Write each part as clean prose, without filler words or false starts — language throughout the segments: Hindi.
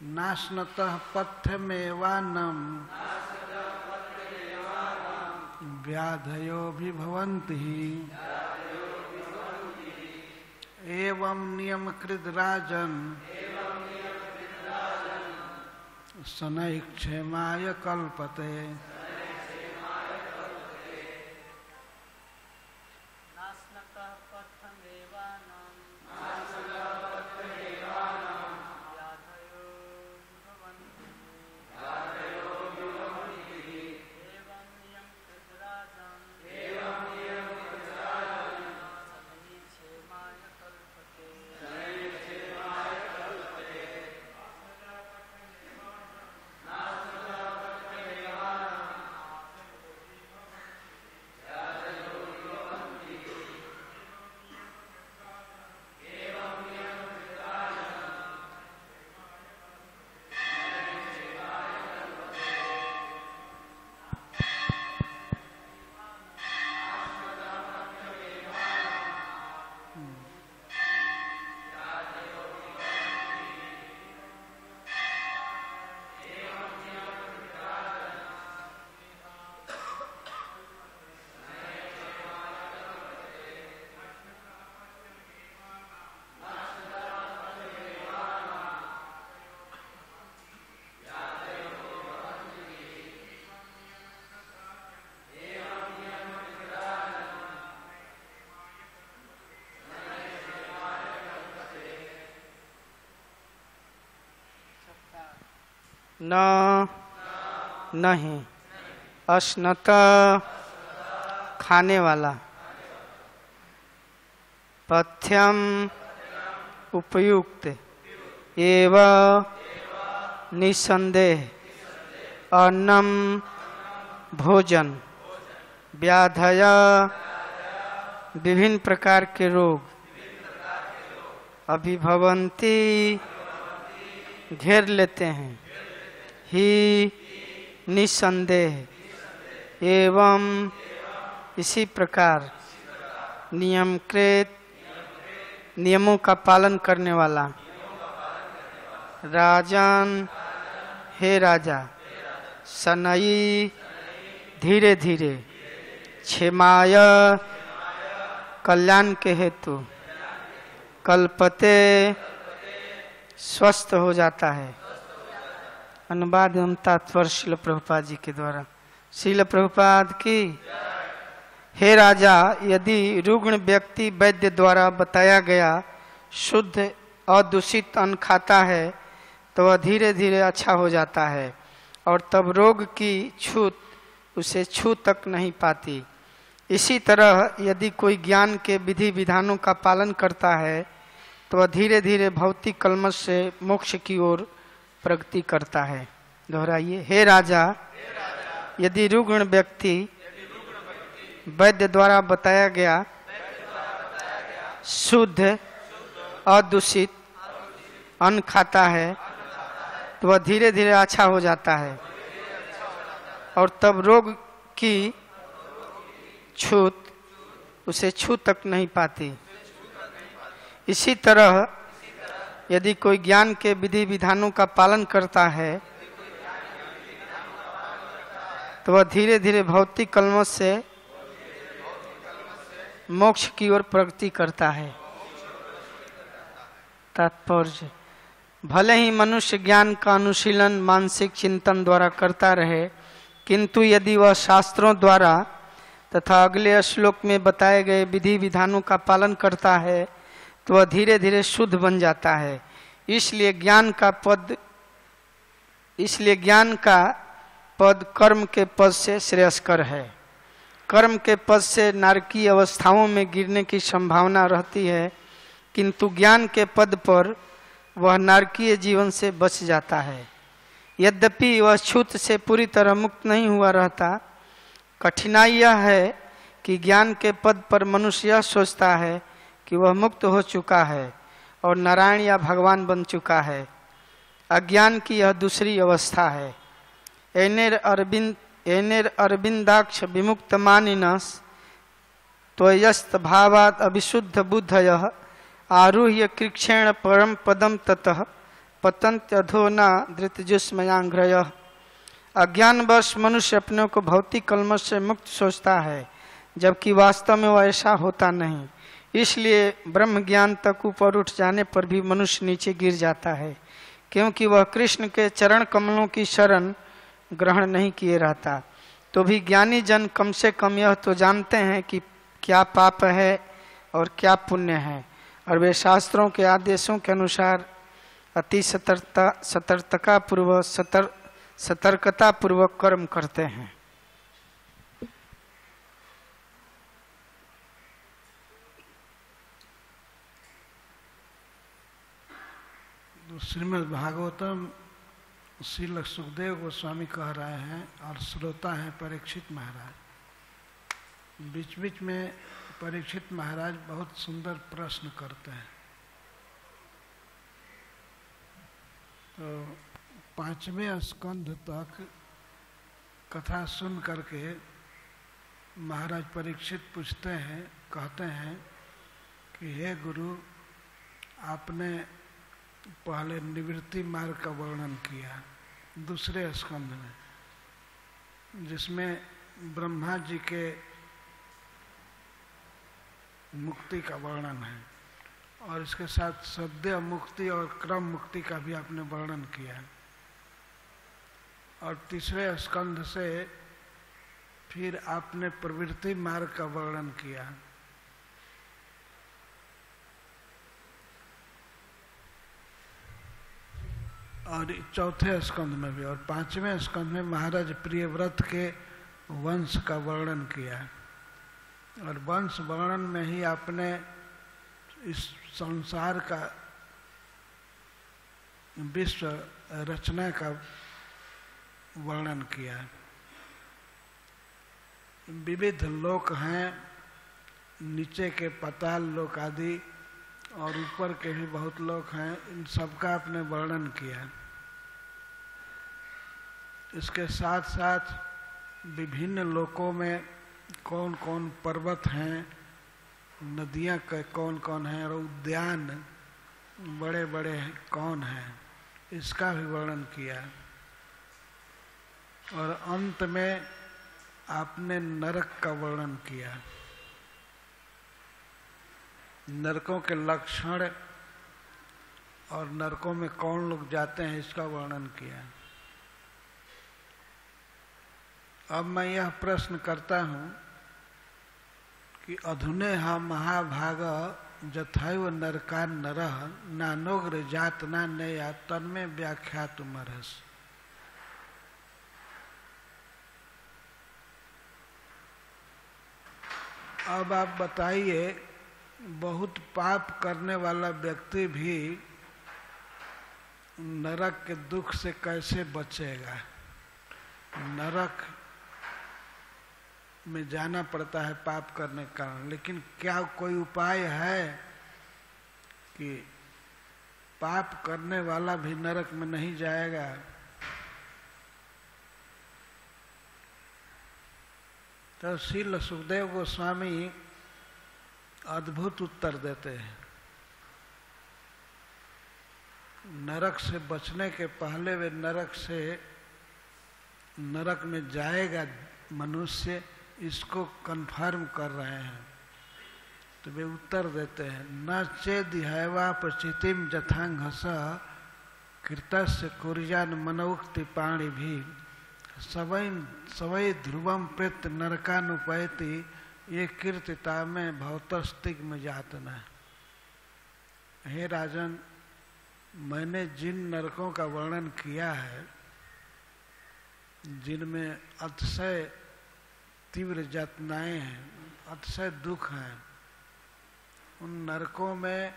नाश्नतः पथ्यमेवानम व्याधयो भवन्ति एवं नियमकृत राजन शनैः क्षेमाय कल्पते। न नहीं अश्नता खाने वाला, पथ्यम उपयुक्त, एव निसंदेह, अन्नम भोजन, व्याधय विभिन्न प्रकार के रोग अभिभवंती घेर लेते हैं ही निसंदेह, एवं इसी प्रकार नियमकृत नियमों का पालन करने वाला राजन हे राजा शनैः धीरे धीरे क्षेमाय कल्याण के हेतु कल्पते स्वस्थ हो जाता है। अनुवाद एवं तात्पर्य श्रील प्रभुपाद जी के द्वारा। श्रील प्रभुपाद की। हे राजा, यदि रुग्ण व्यक्ति वैद्य द्वारा बताया गया शुद्ध अदूषित अन्न खाता है तो वह धीरे धीरे अच्छा हो जाता है और तब रोग की छूत उसे छू तक नहीं पाती। इसी तरह यदि कोई ज्ञान के विधि विधानों का पालन करता है तो वह धीरे धीरे भौतिक कलमश से मोक्ष की ओर प्रगति करता है। दोहराइए। हे राजा, यदि रुग्ण व्यक्ति वैद्य द्वारा बताया गया शुद्ध अदूषित अन्न खाता है तो वह धीरे धीरे अच्छा हो जाता है और तब रोग की छूत उसे छू तक नहीं पाती। इसी तरह यदि कोई ज्ञान के विधि विधानों का पालन करता है तो वह धीरे धीरे भौतिक कलमों से मोक्ष की ओर प्रगति करता है। तात्पर्य, भले ही मनुष्य ज्ञान का अनुशीलन मानसिक चिंतन द्वारा करता रहे, किंतु यदि वह शास्त्रों द्वारा तथा अगले श्लोक में बताए गए विधि विधानों का पालन करता है तो वह धीरे धीरे शुद्ध बन जाता है। इसलिए ज्ञान का पद कर्म के पद से श्रेयस्कर है। कर्म के पद से नारकीय अवस्थाओं में गिरने की संभावना रहती है, किंतु ज्ञान के पद पर वह नारकीय जीवन से बच जाता है। यद्यपि वह छूत से पूरी तरह मुक्त नहीं हुआ रहता। कठिनाई यह है कि ज्ञान के पद पर मनुष्य यह सोचता है कि वह मुक्त हो चुका है और नारायण या भगवान बन चुका है। अज्ञान की यह दूसरी अवस्था है। एनेर अरविंदाक्ष विमुक्त मानिनस त्वयस्त भावात अभिशुद्ध बुद्धयः आरुह्य कृक्षेण परम पदम ततः पतंत्यधो न धृतजुष्मयांग्रय। अज्ञानवश मनुष्य अपने को भौतिक कलमश से मुक्त सोचता है, जबकि वास्तव में वह ऐसा होता नहीं। इसलिए ब्रह्म ज्ञान तक ऊपर उठ जाने पर भी मनुष्य नीचे गिर जाता है, क्योंकि वह कृष्ण के चरण कमलों की शरण ग्रहण नहीं किए रहता। तो भी ज्ञानी जन कम से कम यह तो जानते हैं कि क्या पाप है और क्या पुण्य है, और वे शास्त्रों के आदेशों के अनुसार अति सतर्कतापूर्वक कर्म करते हैं। श्रीमद् भागवतम श्रील सुखदेव गोस्वामी कह रहे हैं और श्रोता हैं परीक्षित महाराज। बीच बीच में परीक्षित महाराज बहुत सुंदर प्रश्न करते हैं। तो 5वें स्कंध तक कथा सुन करके महाराज परीक्षित पूछते हैं, कहते हैं कि हे गुरु, आपने पहले निवृत्ति मार्ग का वर्णन किया 2रे स्कंध में, जिसमें ब्रह्मा जी के मुक्ति का वर्णन है, और इसके साथ सद्य मुक्ति और क्रम मुक्ति का भी आपने वर्णन किया। और 3रे स्कंध से फिर आपने प्रवृत्ति मार्ग का वर्णन किया। और 4थे स्कंध में भी और 5वें स्कंध में महाराज प्रियव्रत के वंश का वर्णन किया। और वंश वर्णन में ही आपने इस संसार का विश्व रचना का वर्णन किया। विविध लोक हैं, नीचे के पाताल लोक आदि, और ऊपर के भी बहुत लोग हैं, इन सबका आपने वर्णन किया। इसके साथ साथ विभिन्न लोकों में कौन कौन पर्वत हैं, नदियाँ कौन कौन हैं, और उद्यान बड़े बड़े कौन हैं, इसका भी वर्णन किया। और अंत में आपने नरक का वर्णन किया, नरकों के लक्षण और नरकों में कौन लोग जाते हैं, इसका वर्णन किया। अब मैं यह प्रश्न करता हूं कि अधुने हा महाभाग जथैव नरका नरह नानोग्र जात ना नया तन्मे व्याख्या तुमरस। अब आप बताइए, बहुत पाप करने वाला व्यक्ति भी नरक के दुख से कैसे बचेगा? नरक में जाना पड़ता है पाप करने के कारण, लेकिन क्या कोई उपाय है कि पाप करने वाला भी नरक में नहीं जाएगा? तो श्रील सुखदेव गोस्वामी अद्भुत उत्तर देते हैं। नरक से बचने के पहले वे नरक में जाएगा मनुष्य, इसको कंफर्म कर रहे हैं। तो वे उत्तर देते हैं, न चेदवा प्रचितिम जथांघस कृतस्य कुरियान मनोक्ति पाणी भी सवय सवय ध्रुवम प्रेत नरकानुपैति ये कीर्तिता में भौतस्तिक में जातना। हे राजन, मैंने जिन नरकों का वर्णन किया है, जिनमें अतिशय तीव्र यातनाएं हैं, अतिशय दुख हैं, उन नरकों में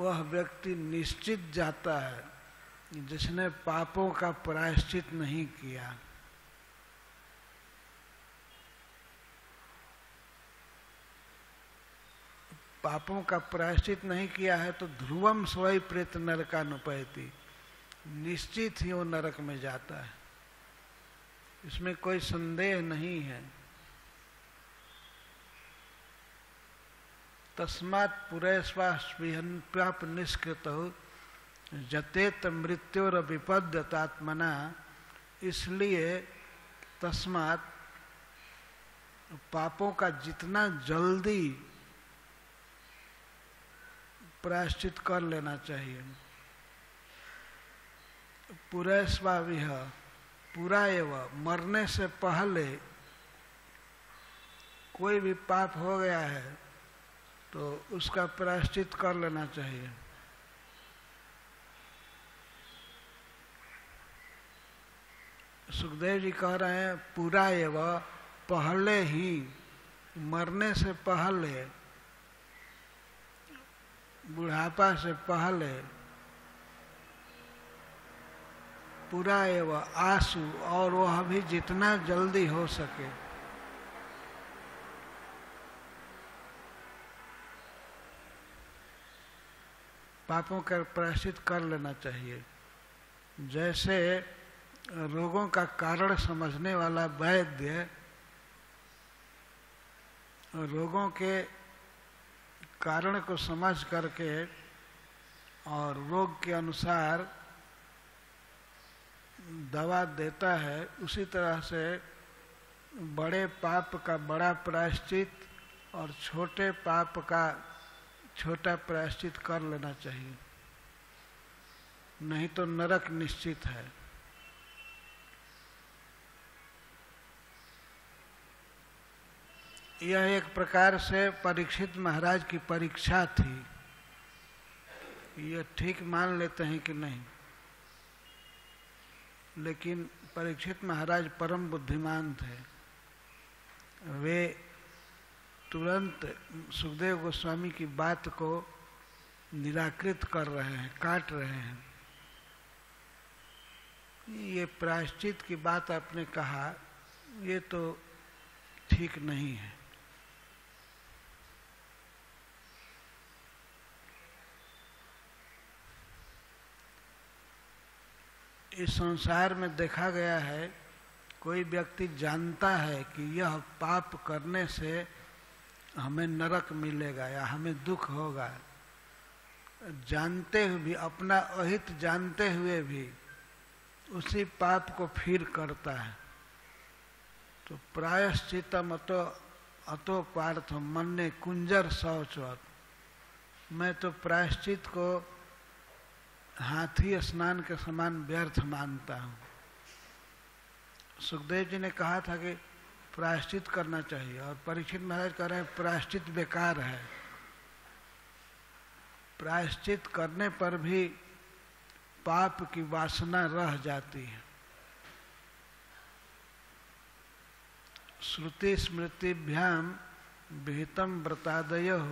वह व्यक्ति निश्चित जाता है जिसने पापों का प्रायश्चित नहीं किया। पापों का प्रायश्चित नहीं किया है तो ध्रुवम स्वयं प्रेत नरकानुपैति, निश्चित ही वो नरक में जाता है, इसमें कोई संदेह नहीं है। तस्मात् पुरेश्वास्पृहन्प्याप निष्कृतौ जतेत मृत्योरभिपद्यतात्मना। इसलिए तस्मात् पापों का जितना जल्दी प्रायश्चित कर लेना चाहिए। पुरेश्वाविह पूरा एवं, मरने से पहले कोई भी पाप हो गया है तो उसका प्रायश्चित कर लेना चाहिए। सुखदेव जी कह रहे हैं पूरा एवं, पहले ही, मरने से पहले, बुढ़ापा से पहले पूरा एवं आंसू, और वह भी जितना जल्दी हो सके। पापों का प्रायश्चित कर लेना चाहिए। जैसे रोगों का कारण समझने वाला वैद्य रोगों के कारण को समझ करके और रोग के अनुसार दवा देता है, उसी तरह से बड़े पाप का बड़ा प्रायश्चित और छोटे पाप का छोटा प्रायश्चित कर लेना चाहिए, नहीं तो नरक निश्चित है। यह एक प्रकार से परीक्षित महाराज की परीक्षा थी। यह ठीक मान लेते हैं कि नहीं, लेकिन परीक्षित महाराज परम बुद्धिमान थे। वे तुरंत सुखदेव गोस्वामी की बात को निराकृत कर रहे हैं, काट रहे हैं। ये प्रायश्चित की बात आपने कहा, ये तो ठीक नहीं है। इस संसार में देखा गया है, कोई व्यक्ति जानता है कि यह पाप करने से हमें नरक मिलेगा या हमें दुख होगा, जानते हुए भी, अपना अहित जानते हुए भी उसी पाप को फिर करता है, तो प्रायश्चितम अतो अतो पार्थम मन ने कुंजर शौचवत। मैं तो प्रायश्चित को हाथी स्नान के समान व्यर्थ मानता हूँ। सुखदेव जी ने कहा था कि प्रायश्चित करना चाहिए, और परीक्षित महाराज कह रहे हैं प्रायश्चित बेकार है। प्रायश्चित करने पर भी पाप की वासना रह जाती है। श्रुति स्मृतिभ्याम विहितम व्रतादयः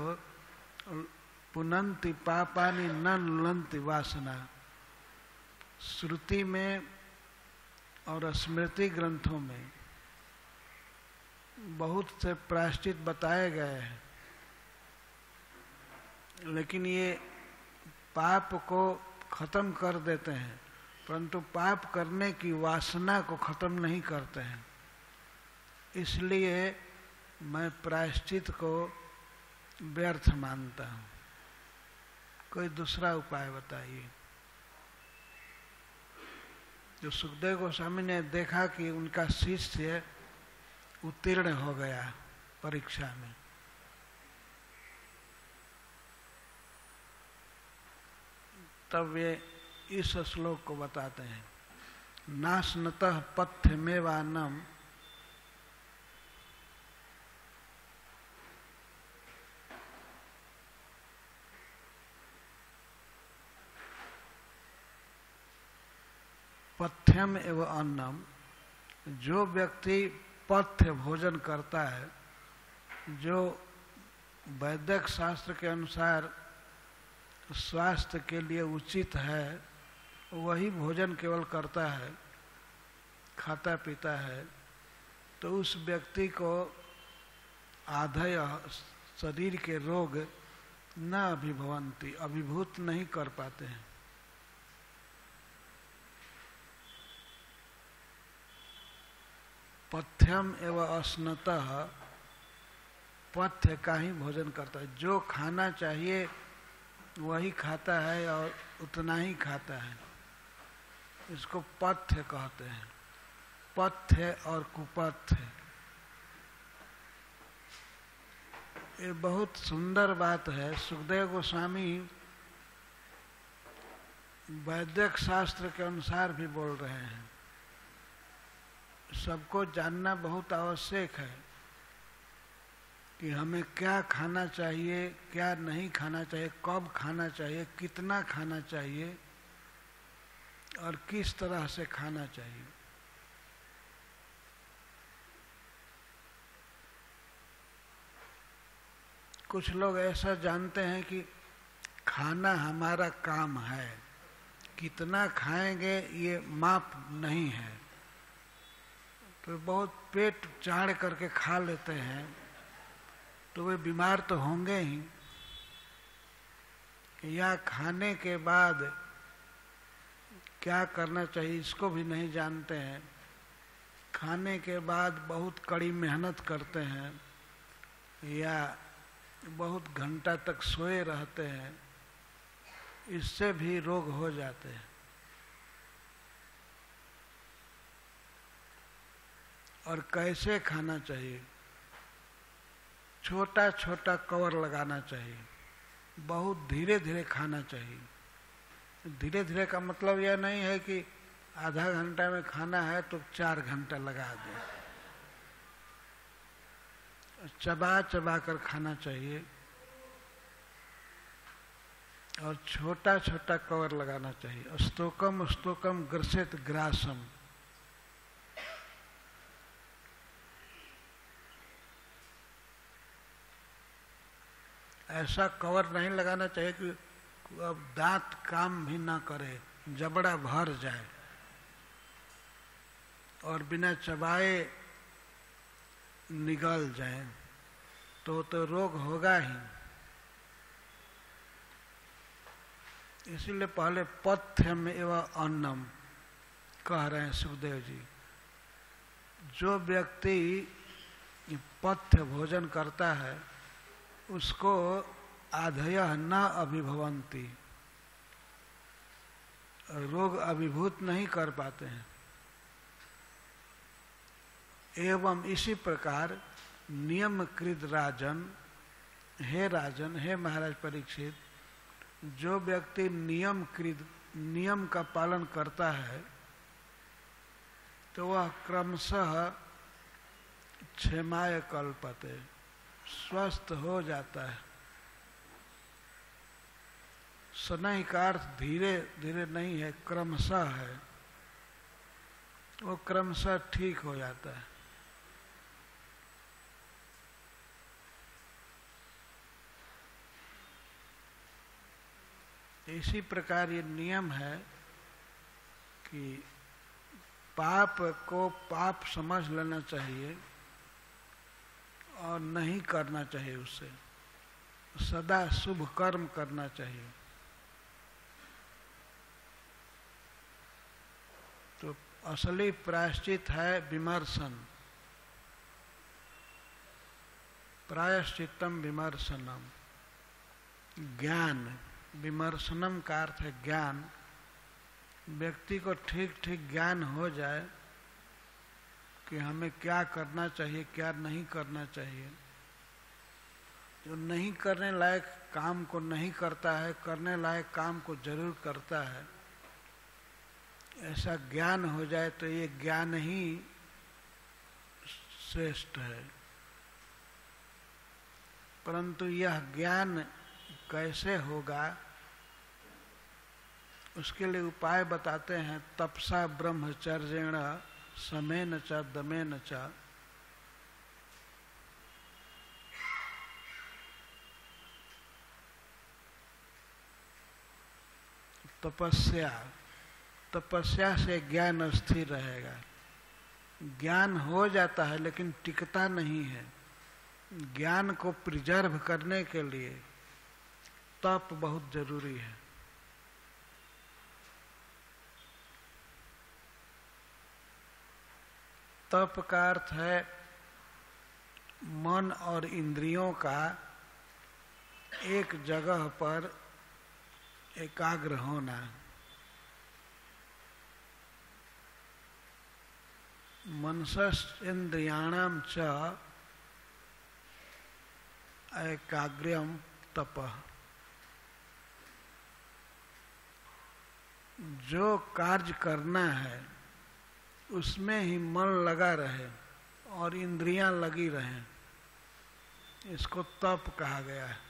पुनन्ति पापानि न लुलन्ति वासना। श्रुति में और स्मृति ग्रंथों में बहुत से प्रायश्चित बताए गए हैं, लेकिन ये पाप को खत्म कर देते हैं, परंतु पाप करने की वासना को खत्म नहीं करते हैं। इसलिए मैं प्रायश्चित को व्यर्थ मानता हूँ। कोई दूसरा उपाय बताइए। जो सुखदेव गोस्वामी ने देखा कि उनका शिष्य उत्तीर्ण हो गया परीक्षा में, तब वे इस श्लोक को बताते हैं, नाशनतः पथ्यमेवानम पथ्यम एव अन्नम। जो व्यक्ति पथ्य भोजन करता है, जो वैदिक शास्त्र के अनुसार स्वास्थ्य के लिए उचित है, वही भोजन केवल करता है, खाता पीता है, तो उस व्यक्ति को आधय शरीर के रोग न अभिभवंती, अभिभूत नहीं कर पाते हैं। पथ्यम एवं अश्नतः पथ्य का ही भोजन करता है, जो खाना चाहिए वही खाता है और उतना ही खाता है, इसको पथ्य कहते हैं। पथ्य और कुपथ्य ये बहुत सुंदर बात है। सुखदेव गोस्वामी वैदिक शास्त्र के अनुसार भी बोल रहे हैं, सबको जानना बहुत आवश्यक है कि हमें क्या खाना चाहिए, क्या नहीं खाना चाहिए, कब खाना चाहिए, कितना खाना चाहिए और किस तरह से खाना चाहिए। कुछ लोग ऐसा जानते हैं कि खाना हमारा काम है, कितना खाएंगे ये माप नहीं है, तो बहुत पेट चाड़ करके खा लेते हैं, तो वे बीमार तो होंगे ही। या खाने के बाद क्या करना चाहिए इसको भी नहीं जानते हैं, खाने के बाद बहुत कड़ी मेहनत करते हैं या बहुत घंटा तक सोए रहते हैं, इससे भी रोग हो जाते हैं। और कैसे खाना चाहिए, छोटा छोटा कवर लगाना चाहिए, बहुत धीरे धीरे खाना चाहिए। धीरे धीरे का मतलब यह नहीं है कि आधा घंटा में खाना है तो 4 घंटा लगा दो, चबा चबा कर खाना चाहिए और छोटा छोटा कवर लगाना चाहिए। अस्तोकम अस्तोकम ग्रसित ग्रासम, ऐसा कवर नहीं लगाना चाहिए कि अब दांत काम भी ना करे, जबड़ा भर जाए। और बिना चबाए निगल जाए तो रोग होगा ही। इसीलिए पहले पथ्यम एवं अन्नम कह रहे हैं सुखदेव जी। जो व्यक्ति पथ्य भोजन करता है उसको आधयः न अभिभवन्ति, रोग अभिभूत नहीं कर पाते हैं। एवं इसी प्रकार नियमकृत राजन, हे राजन, हे महाराज परीक्षित, जो व्यक्ति नियमकृत नियम का पालन करता है तो वह क्रमशः क्षेमाय कल्पते, स्वस्थ हो जाता है। स्नेह का अर्थ धीरे धीरे नहीं है, क्रमशः है, वो क्रमशः ठीक हो जाता है। इसी प्रकार ये नियम है कि पाप को पाप समझ लेना चाहिए और नहीं करना चाहिए, उससे सदा शुभ कर्म करना चाहिए। तो असली प्रायश्चित है विमर्शन, प्रायश्चितम विमर्शनम, ज्ञान। विमर्शनम का अर्थ है ज्ञान। व्यक्ति को ठीक ठीक ज्ञान हो जाए कि हमें क्या करना चाहिए, क्या नहीं करना चाहिए। जो नहीं करने लायक काम को नहीं करता है, करने लायक काम को जरूर करता है, ऐसा ज्ञान हो जाए तो ये ज्ञान ही श्रेष्ठ है। परंतु यह ज्ञान कैसे होगा उसके लिए उपाय बताते हैं। तपसा ब्रह्मचर्येण समय न चा दमे न चा, तपस्या, तपस्या से ज्ञान स्थिर रहेगा। ज्ञान हो जाता है लेकिन टिकता नहीं है। ज्ञान को प्रिजर्व करने के लिए तप बहुत जरूरी है। तप का अर्थ है मन और इंद्रियों का एक जगह पर एकाग्र होना, मनसश्चेन्द्रियाणां च एकाग्र्यं तपः। जो कार्य करना है उसमें ही मन लगा रहे और इंद्रियां लगी रहें, इसको तप कहा गया है।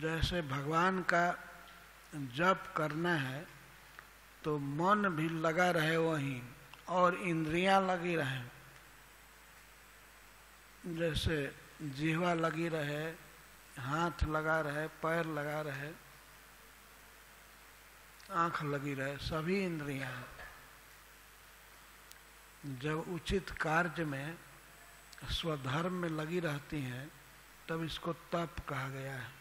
जैसे भगवान का जप करना है तो मन भी लगा रहे वहीं और इंद्रियां लगी रहे, जैसे जीवा लगी रहे, हाथ लगा रहे, पैर लगा रहे, आँख लगी रहे, सभी इंद्रियां। जब उचित कार्य में स्वधर्म में लगी रहती हैं तब इसको तप कहा गया है।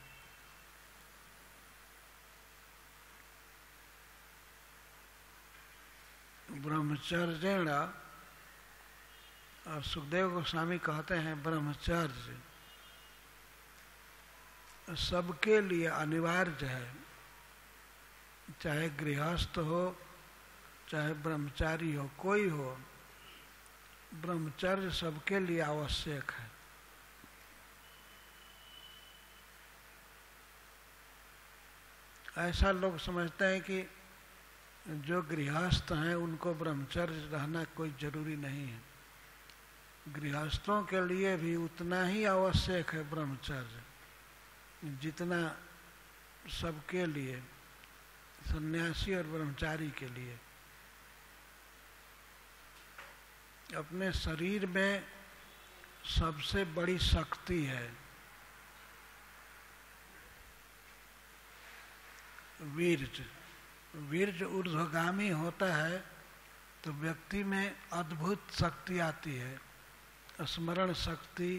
ब्रह्मचर्येण, और सुखदेव गोस्वामी कहते हैं ब्रह्मचर्य सबके लिए अनिवार्य है, चाहे गृहस्थ हो चाहे ब्रह्मचारी हो, कोई हो, ब्रह्मचर्य सबके लिए आवश्यक है। ऐसा लोग समझते हैं कि जो गृहस्थ हैं उनको ब्रह्मचर्य रहना कोई जरूरी नहीं है। गृहस्थों के लिए भी उतना ही आवश्यक है ब्रह्मचर्य जितना सबके लिए सन्यासी और ब्रह्मचारी के लिए। अपने शरीर में सबसे बड़ी शक्ति है वीर्य। वीर्य ऊर्ध्वगामी होता है तो व्यक्ति में अद्भुत शक्ति आती है, स्मरण शक्ति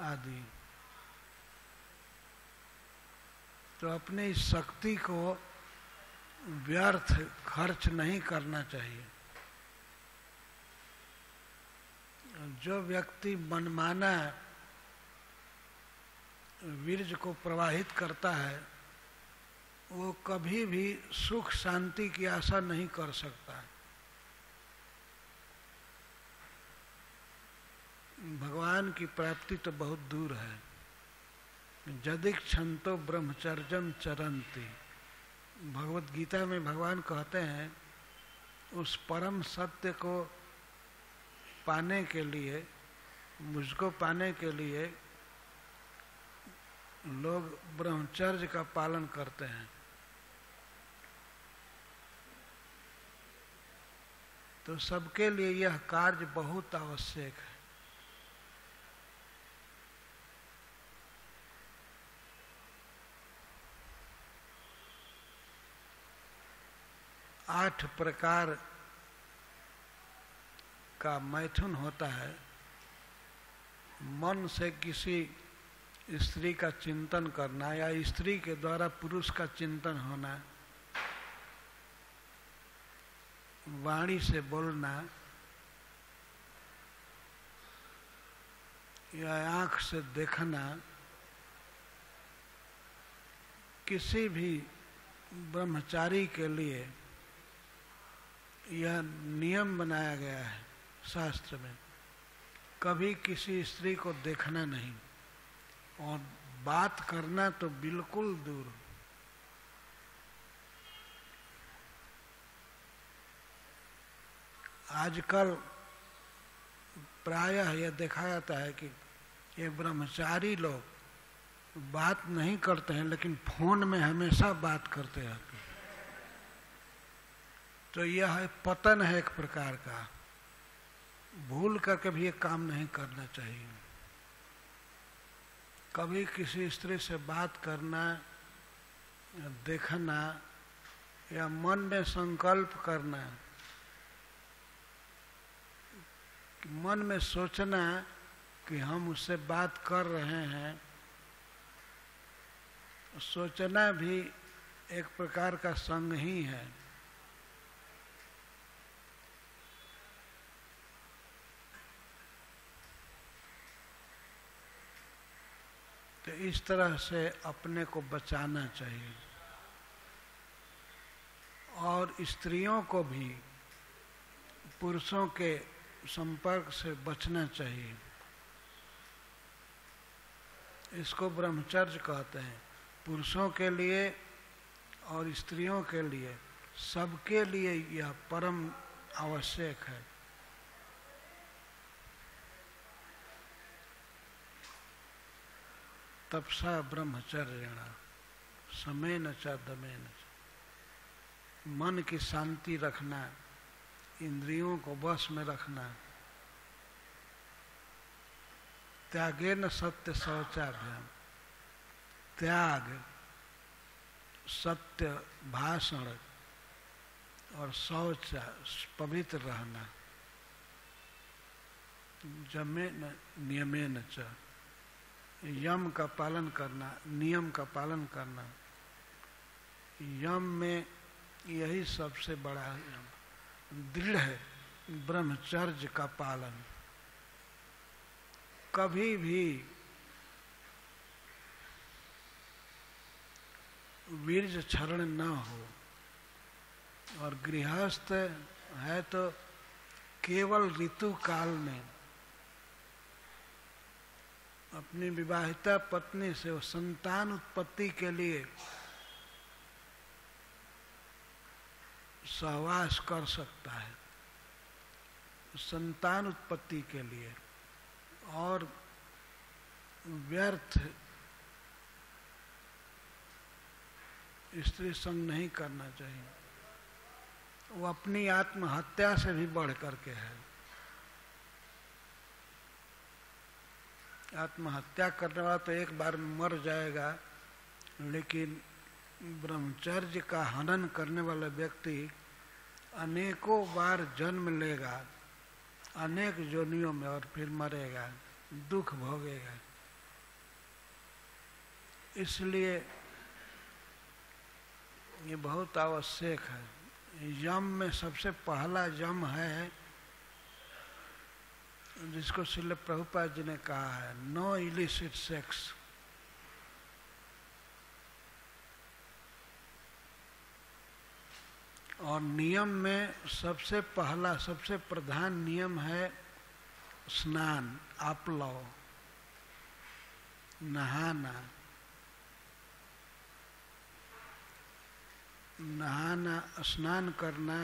आदि। तो अपनी इस शक्ति को व्यर्थ खर्च नहीं करना चाहिए। जो व्यक्ति मनमाना वीर्य को प्रवाहित करता है वो कभी भी सुख शांति की आशा नहीं कर सकता। भगवान की प्राप्ति तो बहुत दूर है। यदिच्छन्तो ब्रह्मचर्यं चरन्ति, भगवद गीता में भगवान कहते हैं उस परम सत्य को पाने के लिए, मुझको पाने के लिए लोग ब्रह्मचर्य का पालन करते हैं। तो सबके लिए यह कार्य बहुत आवश्यक है। आठ प्रकार का मैथुन होता है। मन से किसी स्त्री का चिंतन करना या स्त्री के द्वारा पुरुष का चिंतन होना, वाणी से बोलना या आँख से देखना, किसी भी ब्रह्मचारी के लिए यह नियम बनाया गया है शास्त्र में, कभी किसी स्त्री को देखना नहीं और बात करना तो बिल्कुल दूर। आजकल प्रायः यह देखा जाता है कि ये ब्रह्मचारी लोग बात नहीं करते हैं लेकिन फोन में हमेशा बात करते रहते हैं। तो यह पतन है एक प्रकार का, भूल करके भी ये काम नहीं करना चाहिए। कभी किसी स्त्री से बात करना, देखना या मन में संकल्प करना मन में सोचना कि हम उससे बात कर रहे हैं, सोचना भी एक प्रकार का संग ही है। तो इस तरह से अपने को बचाना चाहिए और स्त्रियों को भी पुरुषों के संपर्क से बचना चाहिए। इसको ब्रह्मचर्य कहते हैं। पुरुषों के लिए और स्त्रियों के लिए, सबके लिए यह परम आवश्यक है। तपसा ब्रह्मचर्येण समेन च दमेन, मन की शांति रखना, इंद्रियों को वश में रखना। त्यागेन सत्य शौचाभ्याम, त्याग सत्य भाषण और शौच पवित्र रहना। जमेन नियमेन च, यम का पालन करना, नियम का पालन करना। यम में यही सबसे बड़ा दृढ़ है, ब्रह्मचर्य का पालन। कभी भी वीर्य क्षरण न हो, और गृहस्थ है तो केवल ऋतु काल में अपनी विवाहिता पत्नी से संतान उत्पत्ति के लिए सहवास कर सकता है, संतान उत्पत्ति के लिए। और व्यर्थ स्त्री संग नहीं करना चाहिए। वो अपनी आत्महत्या से भी बढ़ करके है। आत्महत्या करने वाला तो एक बार मर जाएगा, लेकिन ब्रह्मचर्य का हनन करने वाला व्यक्ति अनेकों बार जन्म लेगा, अनेक योनियों में, और फिर मरेगा, दुख भोगेगा। इसलिए ये बहुत आवश्यक है। यम में सबसे पहला यम है जिसको श्रील प्रभुपाद जी ने कहा है, नो इलिसिट सेक्स। और नियम में सबसे पहला, सबसे प्रधान नियम है स्नान, आपलव, नहाना। नहाना, स्नान करना,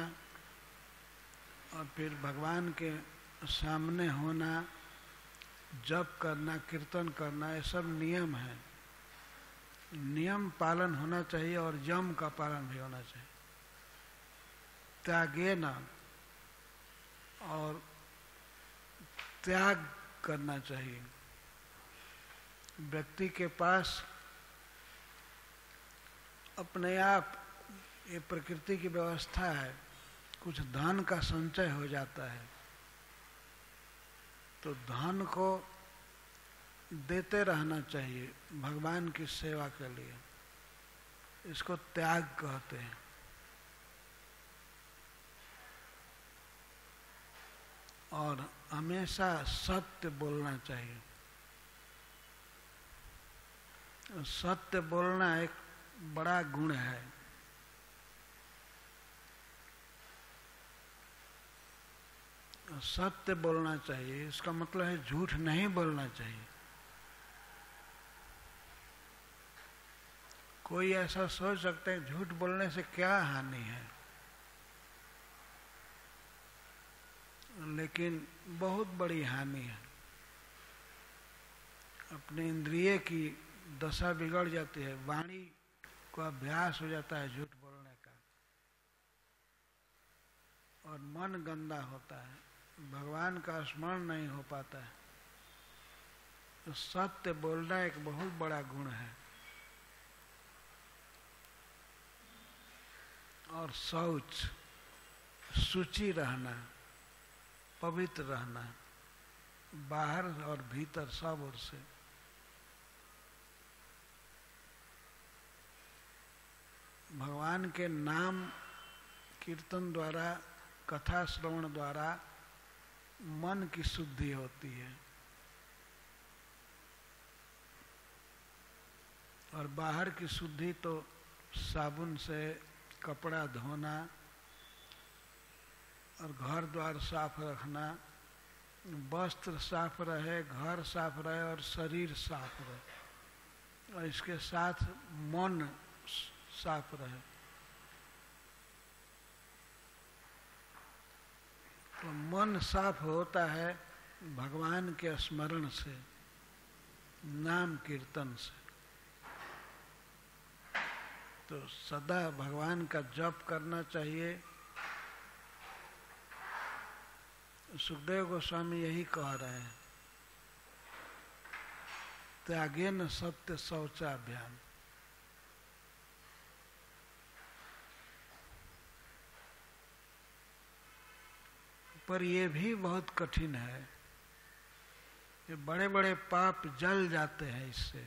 और फिर भगवान के सामने होना, जप करना, कीर्तन करना, ये सब नियम है। नियम पालन होना चाहिए और यम का पालन भी होना चाहिए। त्यागेन, और त्याग करना चाहिए। व्यक्ति के पास अपने आप ये प्रकृति की व्यवस्था है, कुछ धन का संचय हो जाता है, तो धन को देते रहना चाहिए भगवान की सेवा के लिए। इसको त्याग कहते हैं। और हमेशा सत्य बोलना चाहिए। सत्य बोलना एक बड़ा गुण है। सत्य बोलना चाहिए, इसका मतलब है झूठ नहीं बोलना चाहिए। कोई ऐसा सोच सकता है झूठ बोलने से क्या हानि है, लेकिन बहुत बड़ी हानि है। अपने इंद्रिय की दशा बिगड़ जाती है, वाणी का अभ्यास हो जाता है झूठ बोलने का, और मन गंदा होता है, भगवान का स्मरण नहीं हो पाता है। तो सत्य बोलना एक बहुत बड़ा गुण है। और शौच, शुचि रहना, पवित्र रहना। बाहर और भीतर सब ओर से। भगवान के नाम कीर्तन द्वारा, कथा श्रवण द्वारा मन की शुद्धि होती है और बाहर की शुद्धि तो साबुन से कपड़ा धोना और घर द्वार साफ रखना, वस्त्र साफ रहे, घर साफ रहे और शरीर साफ रहे और इसके साथ मन साफ रहे। तो मन साफ होता है भगवान के स्मरण से, नाम कीर्तन से। तो सदा भगवान का जप करना चाहिए। सुखदेव गोस्वामी यही कह रहे हैं, त्यागेन सत्य शौचाभियान। पर यह भी बहुत कठिन है, ये बड़े बड़े पाप जल जाते हैं इससे।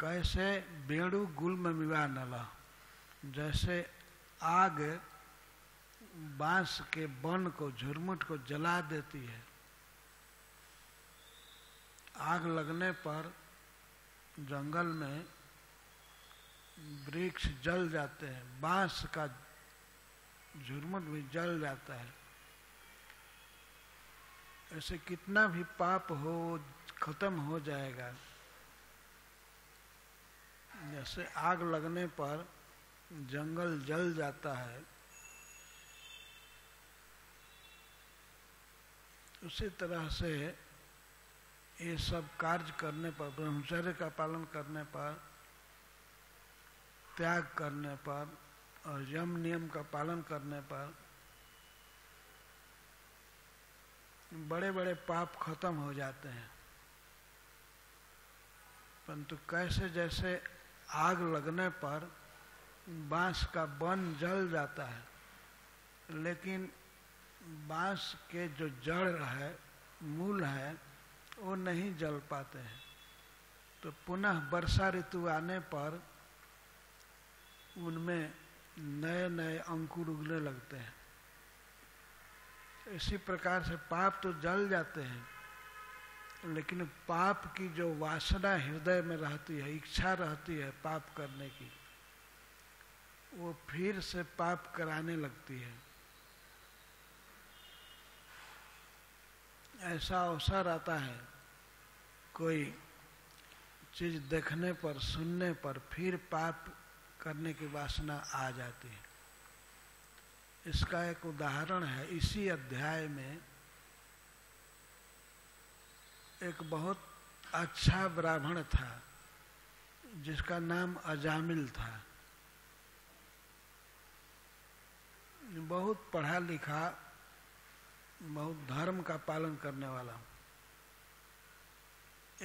कैसे बेड़ू गुल्म मिवा नला, जैसे आग बांस के बन को, झुरमुट को जला देती है, आग लगने पर जंगल में वृक्ष जल जाते हैं, बांस का झुरमुट भी जल जाता है। ऐसे कितना भी पाप हो खत्म हो जाएगा, जैसे आग लगने पर जंगल जल जाता है, उसी तरह से ये सब कार्य करने पर, ब्रह्मचर्य का पालन करने पर, त्याग करने पर और यम नियम का पालन करने पर बड़े बड़े पाप खत्म हो जाते हैं। परंतु कैसे जैसे आग लगने पर बांस का बन जल जाता है, लेकिन बांस के जो जड़ है, मूल है, वो नहीं जल पाते हैं। तो पुनः वर्षा ऋतु आने पर उनमें नए नए अंकुर उगने लगते हैं। इसी प्रकार से पाप तो जल जाते हैं, लेकिन पाप की जो वासना हृदय में रहती है, इच्छा रहती है पाप करने की, वो फिर से पाप कराने लगती है। ऐसा अवसर आता है, कोई चीज देखने पर, सुनने पर फिर पाप करने की वासना आ जाती है। इसका एक उदाहरण है इसी अध्याय में। एक बहुत अच्छा ब्राह्मण था जिसका नाम आजामिल था। बहुत पढ़ा लिखा, बहुत धर्म का पालन करने वाला।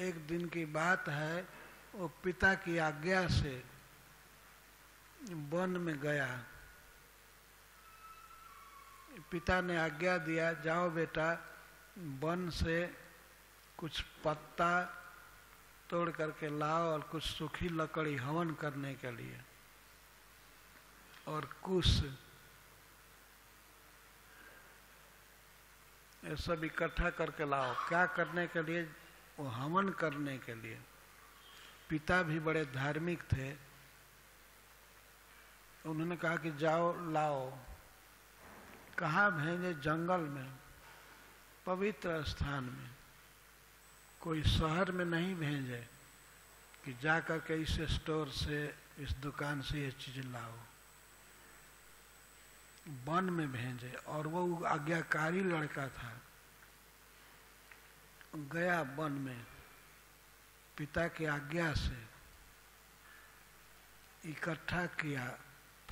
एक दिन की बात है, वो पिता की आज्ञा से वन में गया। पिता ने आज्ञा दिया, जाओ बेटा वन से कुछ पत्ता तोड़ करके लाओ और कुछ सूखी लकड़ी हवन करने के लिए और कुश, ये सब इकट्ठा करके लाओ। क्या करने के लिए? वो हवन करने के लिए। पिता भी बड़े धार्मिक थे, उन्होंने कहा कि जाओ लाओ। कहाँ भेजे? जंगल में, पवित्र स्थान में, कोई शहर में नहीं भेजे कि जा करके इस स्टोर से, इस दुकान से ये चीज लाओ। वन में भेजे और वो आज्ञाकारी लड़का था, गया वन में पिता की आज्ञा से। इकट्ठा किया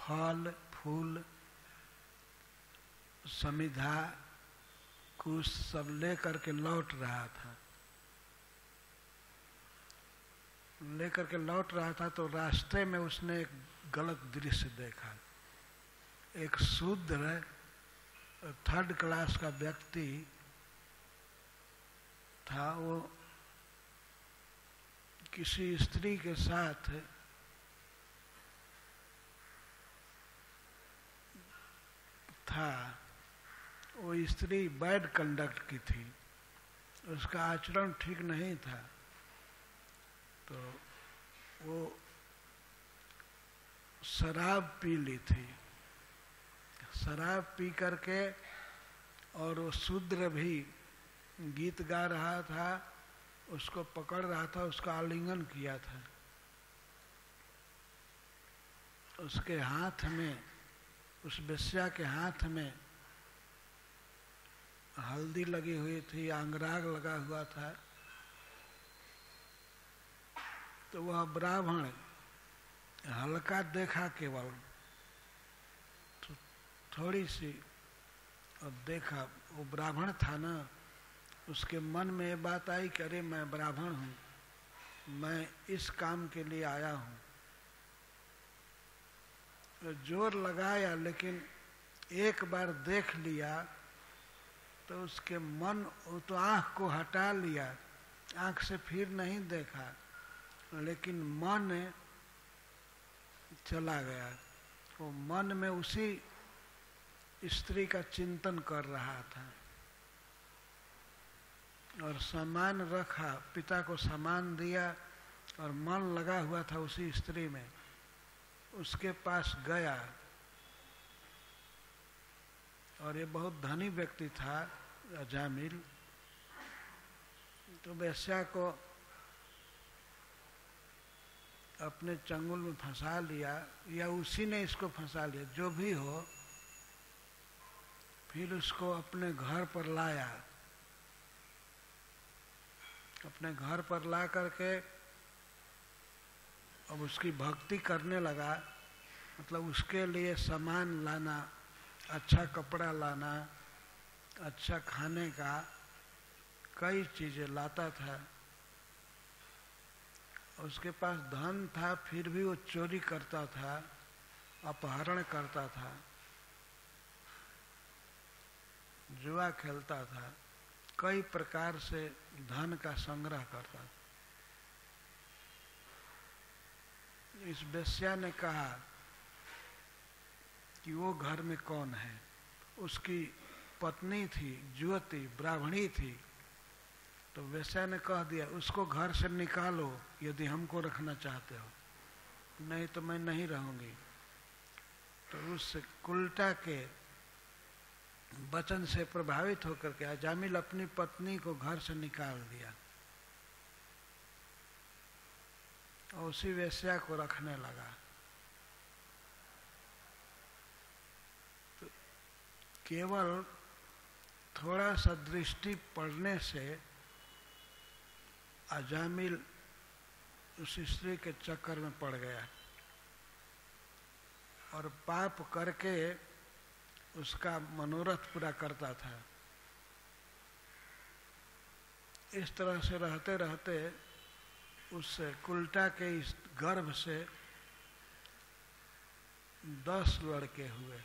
फल फूल समिधा कुछ सब ले करके लौट रहा था। लेकर के लौट रहा था तो रास्ते में उसने एक गलत दृश्य देखा। एक शूद्र, थर्ड क्लास का व्यक्ति था, वो किसी स्त्री के साथ था। वो स्त्री बैड कंडक्ट की थी, उसका आचरण ठीक नहीं था, तो वो शराब पी ली थी। शराब पी करके, और वो शूद्र भी गीत गा रहा था, उसको पकड़ रहा था, उसका आलिंगन किया था। उसके हाथ में, उस वेश्या के हाथ में हल्दी लगी हुई थी, आंगराग लगा हुआ था। तो वह ब्राह्मण हल्का देखा केवल, तो थोड़ी सी अब देखा, वो ब्राह्मण था ना, उसके मन में ये बात आई कि अरे मैं ब्राह्मण हूँ, मैं इस काम के लिए आया हूँ। तो जोर लगाया, लेकिन एक बार देख लिया तो उसके मन, वो तो आँख को हटा लिया, आँख से फिर नहीं देखा, लेकिन मन चला गया। वो मन में उसी स्त्री का चिंतन कर रहा था। और सामान रखा, पिता को सामान दिया, और मन लगा हुआ था उसी स्त्री में। उसके पास गया, और ये बहुत धनी व्यक्ति था आजामिल। तो वेश्या को अपने चंगुल में फंसा लिया, या उसी ने इसको फंसा लिया, जो भी हो। फिर उसको अपने घर पर लाया, अपने घर पर ला करके अब उसकी भक्ति करने लगा। मतलब उसके लिए सामान लाना, अच्छा कपड़ा लाना, अच्छा खाने का, कई चीज़ें लाता था। उसके पास धन था, फिर भी वो चोरी करता था, अपहरण करता था, जुआ खेलता था, कई प्रकार से धन का संग्रह करता था। इस वेश्या ने कहा कि वो घर में कौन है। उसकी पत्नी थी, युवती, ब्राह्मणी थी। तो वेश्या ने कह दिया, उसको घर से निकालो यदि हमको रखना चाहते हो, नहीं तो मैं नहीं रहूंगी। तो उससे उल्टा के वचन से प्रभावित होकर के आजामिल अपनी पत्नी को घर से निकाल दिया, और उसी वेश्या को रखने लगा। तो केवल थोड़ा सा दृष्टि पड़ने से आजामिल उस स्त्री के चक्कर में पड़ गया, और पाप करके उसका मनोरथ पूरा करता था। इस तरह से रहते रहते उससे उल्टा के इस गर्भ से 10 लड़के हुए।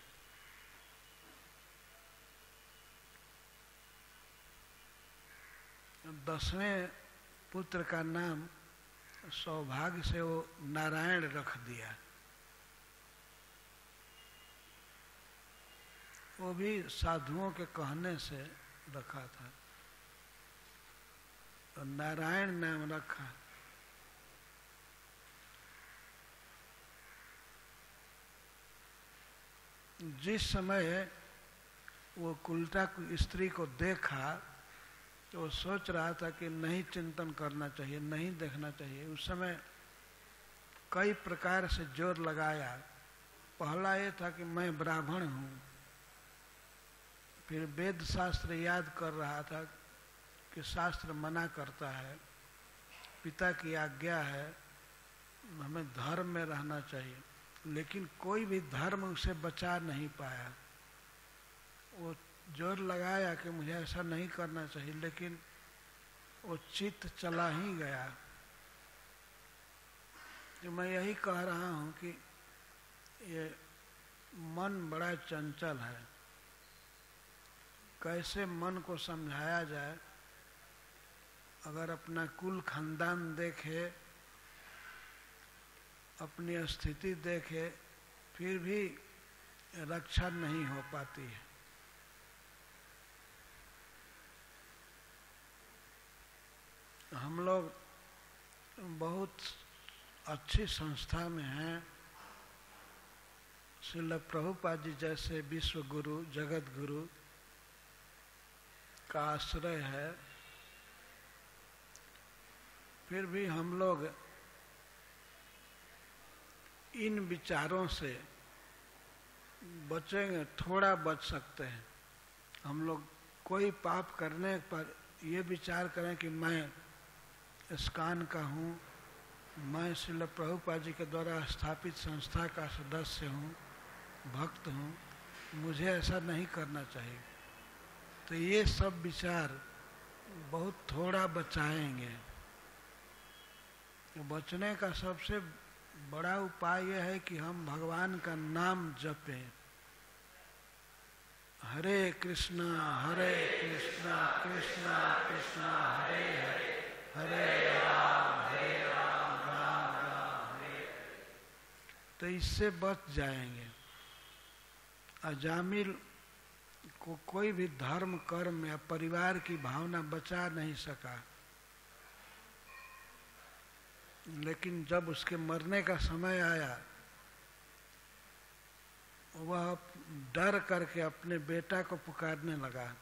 दसवें पुत्र का नाम सौभाग्य से वो नारायण रख दिया। वो भी साधुओं के कहने से रखा था, तो नारायण नाम रखा। जिस समय वो कुलटा स्त्री को देखा, तो सोच रहा था कि नहीं चिंतन करना चाहिए, नहीं देखना चाहिए। उस समय कई प्रकार से जोर लगाया। पहला ये था कि मैं ब्राह्मण हूँ, फिर वेद शास्त्र याद कर रहा था कि शास्त्र मना करता है, पिता की आज्ञा है, हमें धर्म में रहना चाहिए। लेकिन कोई भी धर्म उसे बचा नहीं पाया। वो जोर लगाया कि मुझे ऐसा नहीं करना चाहिए, लेकिन वो चित्त चला ही गया। तो मैं यही कह रहा हूँ कि ये मन बड़ा चंचल है, कैसे मन को समझाया जाए अगर अपना कुल खानदान देखे, अपनी स्थिति देखे, फिर भी रक्षा नहीं हो पाती है। हम लोग बहुत अच्छी संस्था में हैं। श्रील प्रभुपाद जी जैसे विश्व गुरु, जगत गुरु का आश्रय है, फिर भी हम लोग इन विचारों से बचेंगे, थोड़ा बच सकते हैं। हम लोग कोई पाप करने पर ये विचार करें कि मैं इस्कान का हूँ, मैं श्रील प्रभुपाद जी के द्वारा स्थापित संस्था का सदस्य हूँ, भक्त हूँ, मुझे ऐसा नहीं करना चाहिए। तो ये सब विचार बहुत थोड़ा बचाएंगे। तो बचने का सबसे बड़ा उपाय यह है कि हम भगवान का नाम जपें। हरे कृष्णा कृष्णा कृष्णा हरे हरे, हरे राम राम राम हरे। तो इससे बच जाएंगे। आजामिल को कोई भी धर्म, कर्म या परिवार की भावना बचा नहीं सका, लेकिन जब उसके मरने का समय आया, वह डर करके अपने बेटा को पुकारने लगा।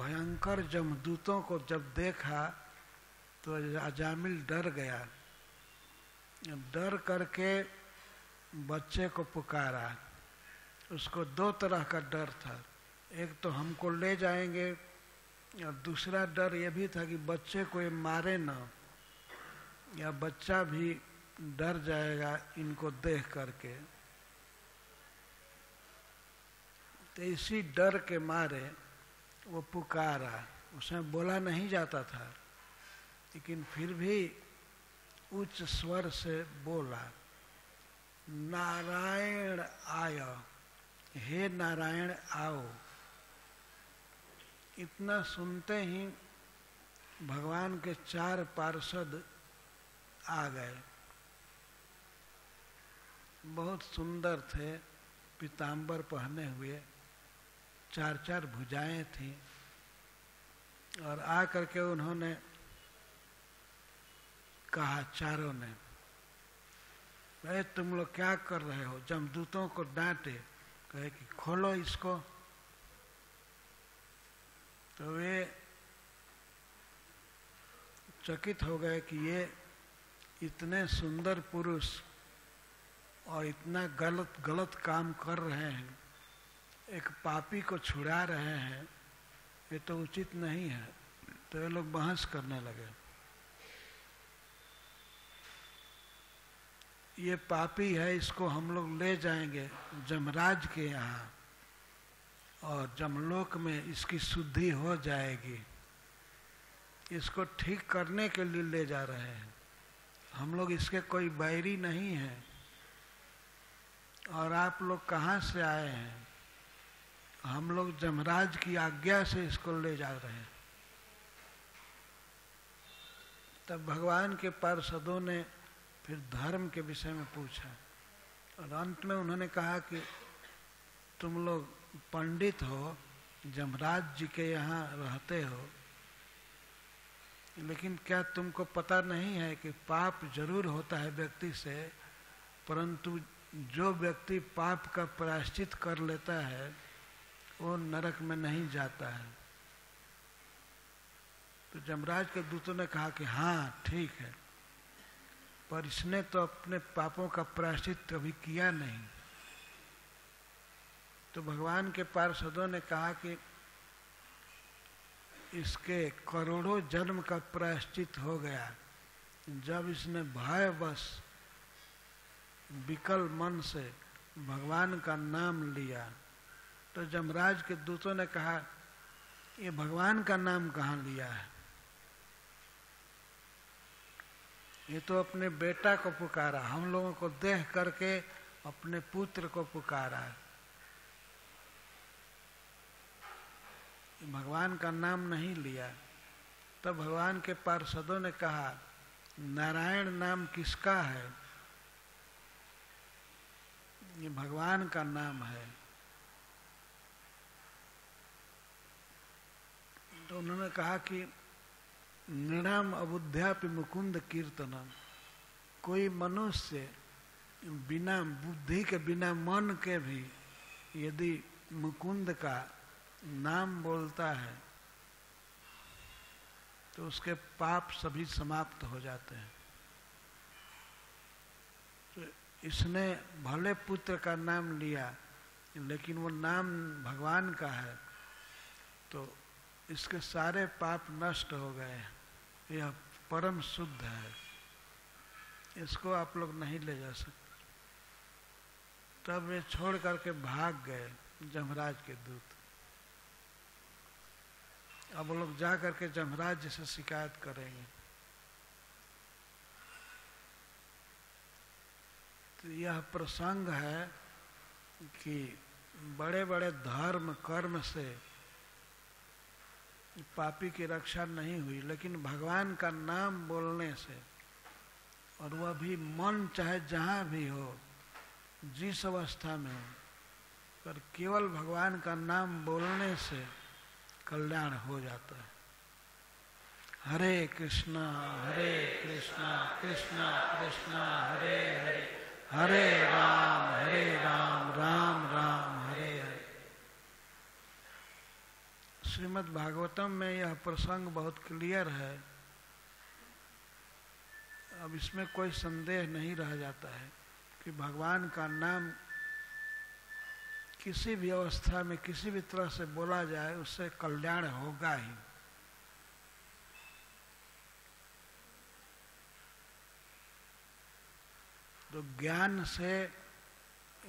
भयंकर जमदूतों को जब देखा तो आजामिल डर गया। डर करके बच्चे को पुकारा। उसको दो तरह का डर था, एक तो हमको ले जाएंगे, और दूसरा डर यह भी था कि बच्चे को ये मारे ना, या बच्चा भी डर जाएगा इनको देख करके। तो इसी डर के मारे वो पुकारा। उसमें बोला नहीं जाता था, लेकिन फिर भी उच्च स्वर से बोला, नारायण आय, हे नारायण आओ। इतना सुनते ही भगवान के चार पार्षद आ गए। बहुत सुंदर थे, पीताम्बर पहने हुए, चार चार भुजाएं थी, और आ करके उन्होंने कहा, चारों ने, अरे तुम लोग क्या कर रहे हो। जमदूतों को डांटे, कहे कि खोलो इसको। तो वे चकित हो गए कि ये इतने सुंदर पुरुष और इतना गलत गलत काम कर रहे हैं, एक पापी को छुड़ा रहे हैं, ये तो उचित नहीं है। तो ये लोग बहस करने लगे। ये पापी है, इसको हम लोग ले जाएंगे यमराज के यहाँ, और जमलोक में इसकी शुद्धि हो जाएगी। इसको ठीक करने के लिए ले जा रहे हैं, हम लोग इसके कोई बैरी नहीं हैं। और आप लोग कहाँ से आए हैं? हम लोग यमराज की आज्ञा से इसको ले जा रहे हैं। तब भगवान के पार्षदों ने फिर धर्म के विषय में पूछा, और अंत में उन्होंने कहा कि तुम लोग पंडित हो, यमराज जी के यहाँ रहते हो, लेकिन क्या तुमको पता नहीं है कि पाप जरूर होता है व्यक्ति से, परंतु जो व्यक्ति पाप का प्रायश्चित कर लेता है वो नरक में नहीं जाता है। तो यमराज के दूतों ने कहा कि हाँ ठीक है, पर इसने तो अपने पापों का प्रायश्चित कभी किया नहीं। तो भगवान के पार्षदों ने कहा कि इसके करोड़ों जन्म का प्रायश्चित हो गया, जब इसने भयवश विकल मन से भगवान का नाम लिया। तो यमराज के दूतों ने कहा, ये भगवान का नाम कहाँ लिया है? ये तो अपने बेटा को पुकारा, हम लोगों को देख करके अपने पुत्र को पुकारा। भगवान का नाम नहीं लिया। तब भगवान के पार्षदों ने कहा, नारायण नाम किसका है? ये भगवान का नाम है। तो उन्होंने कहा कि नृणाम अबुद्ध्यापि मुकुंद कीर्तनम, कोई मनुष्य बिना बुद्धि के, बिना मन के भी यदि मुकुंद का नाम बोलता है तो उसके पाप सभी समाप्त हो जाते हैं। तो इसने भले पुत्र का नाम लिया, लेकिन वो नाम भगवान का है, तो इसके सारे पाप नष्ट हो गए। यह परम शुद्ध है, इसको आप लोग नहीं ले जा सकते। तब ये छोड़ करके भाग गए यमराज के दूत। अब वो लोग जा करके यमराज जी से शिकायत करेंगे। तो यह प्रसंग है कि बड़े बड़े धर्म कर्म से पापी की रक्षा नहीं हुई, लेकिन भगवान का नाम बोलने से, और वह भी मन चाहे जहाँ भी हो, जिस अवस्था में हो, पर केवल भगवान का नाम बोलने से कल्याण हो जाता है। हरे कृष्णा कृष्णा कृष्णा हरे हरे, हरे राम राम राम हरे हरे। श्रीमद् भागवतम में यह प्रसंग बहुत क्लियर है, अब इसमें कोई संदेह नहीं रह जाता है कि भगवान का नाम किसी भी अवस्था में, किसी भी तरह से बोला जाए, उससे कल्याण होगा ही। तो ज्ञान से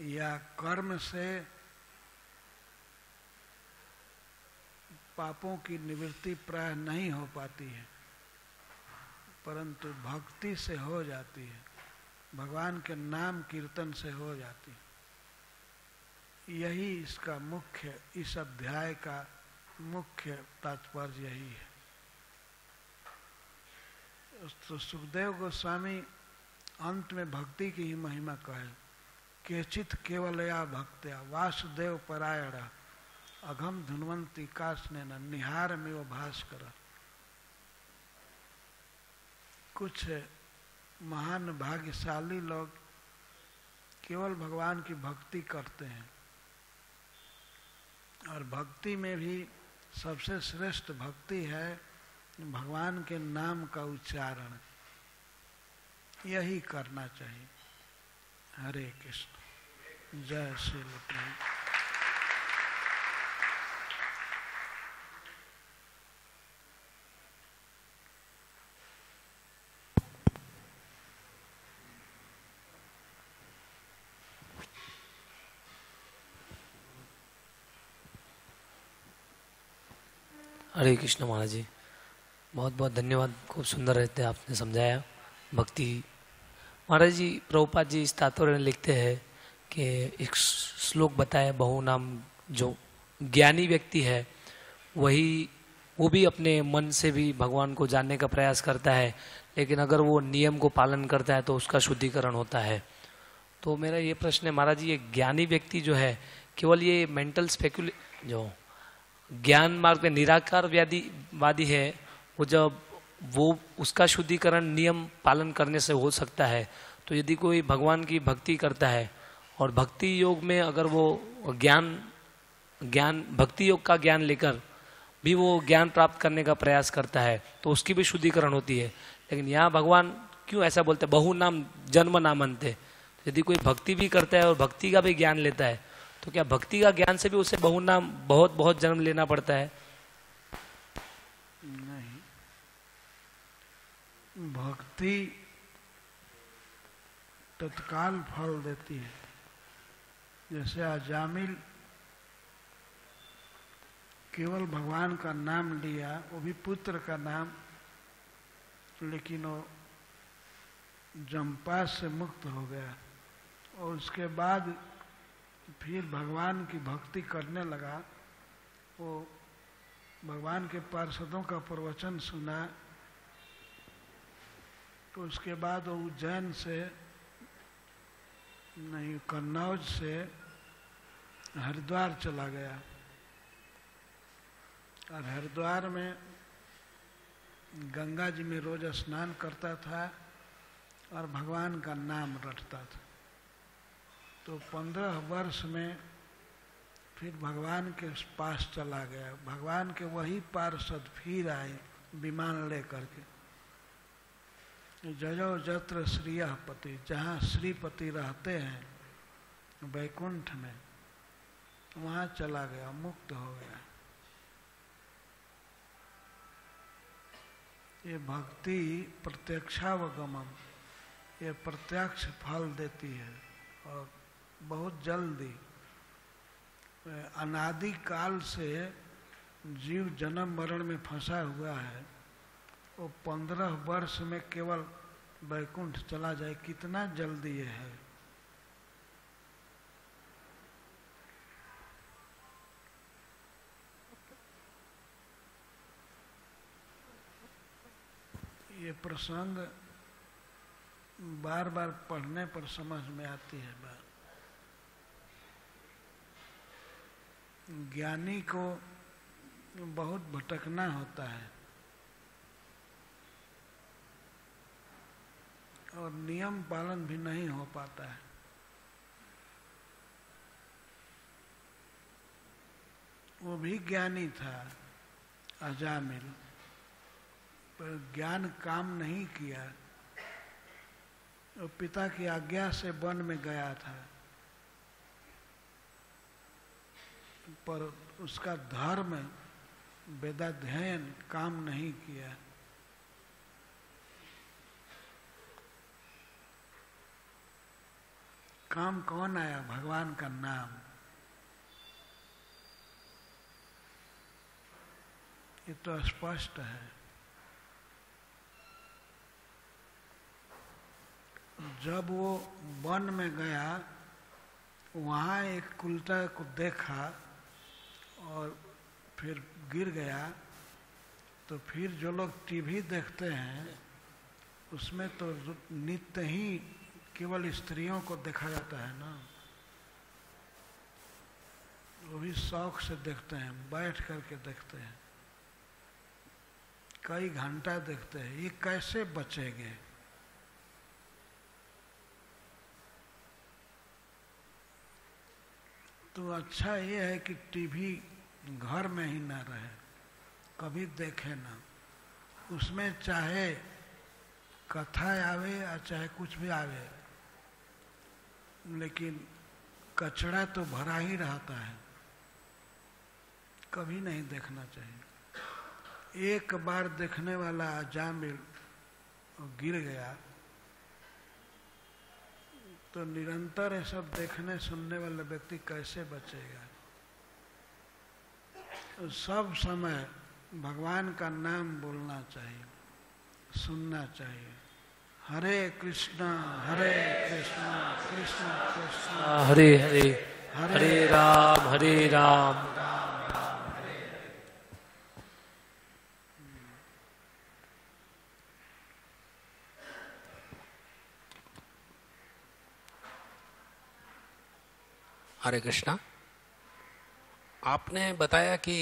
या कर्म से पापों की निवृत्ति प्राय नहीं हो पाती है, परंतु भक्ति से हो जाती है, भगवान के नाम कीर्तन से हो जाती है। यही इसका मुख्य, इस अध्याय का मुख्य तात्पर्य यही है। तो सुखदेव गोस्वामी अंत में भक्ति की ही महिमा कहे, केचित केवलया भक्त्या वासुदेव परायणा अघम धुनवंती काष्णेन निहारमेव भास्कर। कुछ महान भाग्यशाली लोग केवल भगवान की भक्ति करते हैं, और भक्ति में भी सबसे श्रेष्ठ भक्ति है भगवान के नाम का उच्चारण। यही करना चाहिए। हरे कृष्ण। जय श्री प्रभुपाद। हरे कृष्ण। महाराज जी बहुत बहुत धन्यवाद, खूब सुंदर रहते आपने समझाया भक्ति। महाराज जी प्रभुपाद जी इस तात्पर्य में लिखते हैं कि एक श्लोक बताया, बहु नाम, जो ज्ञानी व्यक्ति है वही, वो भी अपने मन से भी भगवान को जानने का प्रयास करता है, लेकिन अगर वो नियम को पालन करता है तो उसका शुद्धिकरण होता है। तो मेरा ये प्रश्न है महाराज जी, ये ज्ञानी व्यक्ति जो है केवल ये मेंटल स्पेकुले, जो ज्ञान मार्ग में निराकार वादी है, वो जब वो उसका शुद्धिकरण नियम पालन करने से हो सकता है। तो यदि कोई भगवान की भक्ति करता है और भक्ति योग में अगर वो ज्ञान भक्ति योग का ज्ञान लेकर भी वो ज्ञान प्राप्त करने का प्रयास करता है तो उसकी भी शुद्धिकरण होती है। लेकिन यहाँ भगवान क्यों ऐसा बोलते, बहु नाम जन्म नाम अंते। यदि कोई भक्ति भी करता है और भक्ति का भी ज्ञान लेता है तो क्या भक्ति का ज्ञान से भी उसे बहु नाम, बहुत बहुत जन्म लेना पड़ता है? नहीं, भक्ति तत्काल फल देती है। जैसे आजामिल केवल भगवान का नाम लिया, वो भी पुत्र का नाम, लेकिन वो जंपा से मुक्त हो गया और उसके बाद फिर भगवान की भक्ति करने लगा। वो भगवान के पार्षदों का प्रवचन सुना तो उसके बाद वो उज्जैन से नहीं कन्नौज से हरिद्वार चला गया और हरिद्वार में गंगा जी में रोज स्नान करता था और भगवान का नाम रटता था। तो 15 वर्ष में फिर भगवान के पास चला गया। भगवान के वही पार्षद फिर आए विमान लेकर के। जजो जत्र श्रीयपति, जहाँ श्रीपति रहते हैं वैकुंठ में, वहाँ चला गया, मुक्त हो गया। ये भक्ति प्रत्यक्षावगमन, ये प्रत्यक्ष फल देती है और बहुत जल्दी। अनादि काल से जीव जन्म मरण में फंसा हुआ है, वो 15 वर्ष में केवल वैकुंठ चला जाए, कितना जल्दी ये है। ये प्रसंग बार बार पढ़ने पर समझ में आती है बात। ज्ञानी को बहुत भटकना होता है और नियम पालन भी नहीं हो पाता है। वो भी ज्ञानी था आजामिल, पर ज्ञान काम नहीं किया। वो पिता की आज्ञा से वन में गया था, पर उसका धर्म वेदाध्ययन काम नहीं किया। काम कौन आया? भगवान का नाम। ये तो स्पष्ट है। जब वो वन में गया, वहाँ एक कुलटा को देखा और फिर गिर गया। तो फिर जो लोग टीवी देखते हैं उसमें तो नित्य ही केवल स्त्रियों को देखा जाता है ना, वो भी शौक से देखते हैं, बैठ करके देखते हैं, कई घंटा देखते हैं। ये कैसे बचेंगे? तो अच्छा ये है कि टीवी घर में ही ना रहे, कभी देखे ना। उसमें चाहे कथा आवे या चाहे कुछ भी आवे, लेकिन कचरा तो भरा ही रहता है, कभी नहीं देखना चाहिए। एक बार देखने वाला आजामिल गिर गया। तो निरंतर ये सब देखने सुनने वाला व्यक्ति कैसे बचेगा? सब समय भगवान का नाम बोलना चाहिए, सुनना चाहिए। हरे कृष्णा कृष्ण कृष्ण हरे हरे, हरे राम हरे राम। हरे कृष्णा, आपने बताया कि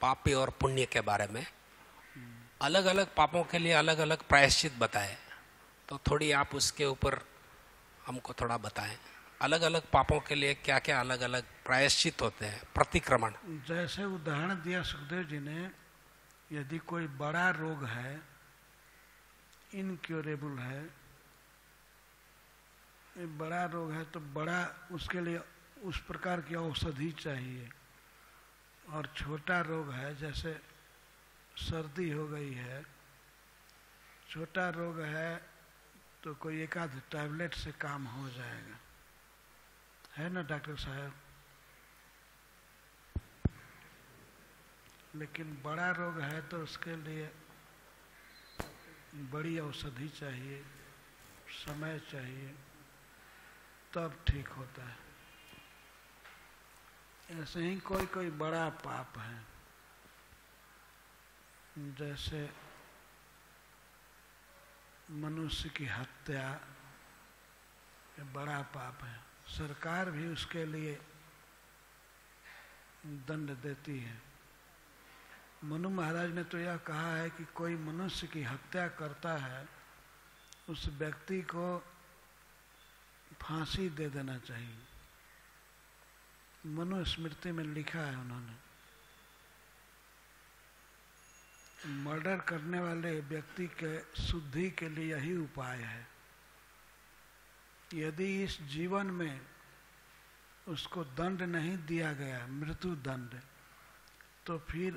पापी और पुण्य के बारे में अलग अलग, पापों के लिए अलग अलग प्रायश्चित बताए, तो थोड़ी आप उसके ऊपर हमको थोड़ा बताएं। अलग अलग पापों के लिए क्या क्या अलग अलग प्रायश्चित होते हैं, प्रतिक्रमण? जैसे उदाहरण दिया सुखदेव जी ने, यदि कोई बड़ा रोग है, इनक्योरेबल है, बड़ा रोग है तो बड़ा उसके लिए उस प्रकार की औषधि चाहिए। और छोटा रोग है, जैसे सर्दी हो गई है, छोटा रोग है तो कोई एक आध टैबलेट से काम हो जाएगा, है ना डॉक्टर साहब? लेकिन बड़ा रोग है तो उसके लिए बड़ी औषधि चाहिए, समय चाहिए, तब ठीक होता है। ऐसे ही कोई कोई बड़ा पाप है जैसे मनुष्य की हत्या बड़ा पाप है, सरकार भी उसके लिए दंड देती है। मनु महाराज ने तो यह कहा है कि कोई मनुष्य की हत्या करता है उस व्यक्ति को फांसी दे देना चाहिए। मनुस्मृति में लिखा है उन्होंने, मर्डर करने वाले व्यक्ति के शुद्धि के लिए यही उपाय है। यदि इस जीवन में उसको दंड नहीं दिया गया मृत्यु दंड, तो फिर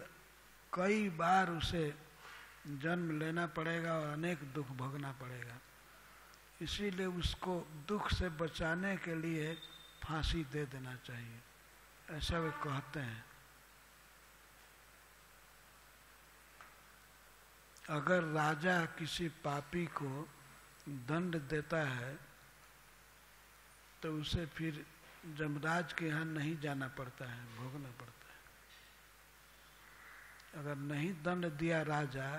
कई बार उसे जन्म लेना पड़ेगा और अनेक दुख भोगना पड़ेगा। इसीलिए उसको दुख से बचाने के लिए फांसी दे देना चाहिए, ऐसा वे कहते हैं। अगर राजा किसी पापी को दंड देता है तो उसे फिर यमराज के यहाँ नहीं जाना पड़ता है, भोगना पड़ता है। अगर नहीं दंड दिया राजा,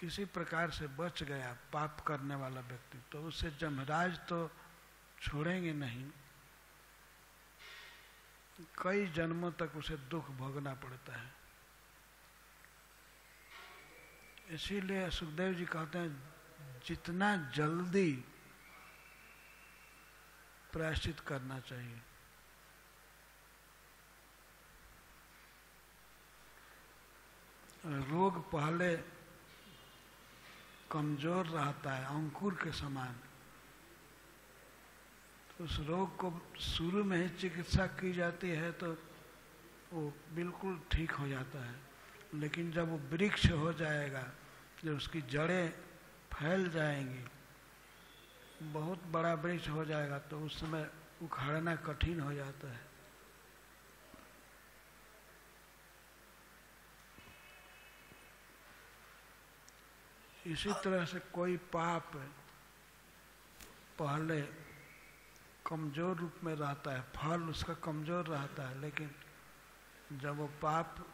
किसी प्रकार से बच गया पाप करने वाला व्यक्ति, तो उसे यमराज तो छोड़ेंगे नहीं, कई जन्मों तक उसे दुख भोगना पड़ता है। इसीलिए सुखदेव जी कहते हैं जितना जल्दी प्रायश्चित करना चाहिए। रोग पहले कमजोर रहता है अंकुर के समान, तो उस रोग को शुरू में ही चिकित्सा की जाती है तो वो बिल्कुल ठीक हो जाता है। लेकिन जब वो वृक्ष हो जाएगा, जब उसकी जड़ें फैल जाएंगी, बहुत बड़ा वृक्ष हो जाएगा, तो उस समय उखाड़ना कठिन हो जाता है। इसी तरह से कोई पाप पहले कमजोर रूप में रहता है, फल उसका कमजोर रहता है, लेकिन जब वो पाप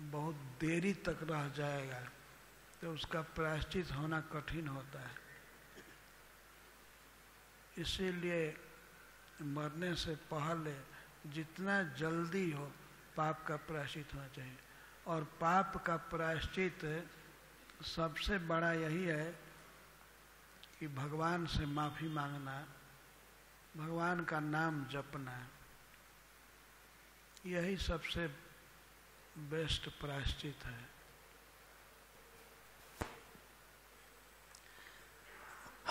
बहुत देरी तक रह जाएगा तो उसका प्रायश्चित होना कठिन होता है। इसीलिए मरने से पहले जितना जल्दी हो पाप का प्रायश्चित होना चाहिए। और पाप का प्रायश्चित सबसे बड़ा यही है कि भगवान से माफ़ी मांगना, भगवान का नाम जपना, यही सबसे बेस्ट प्रायश्चित है।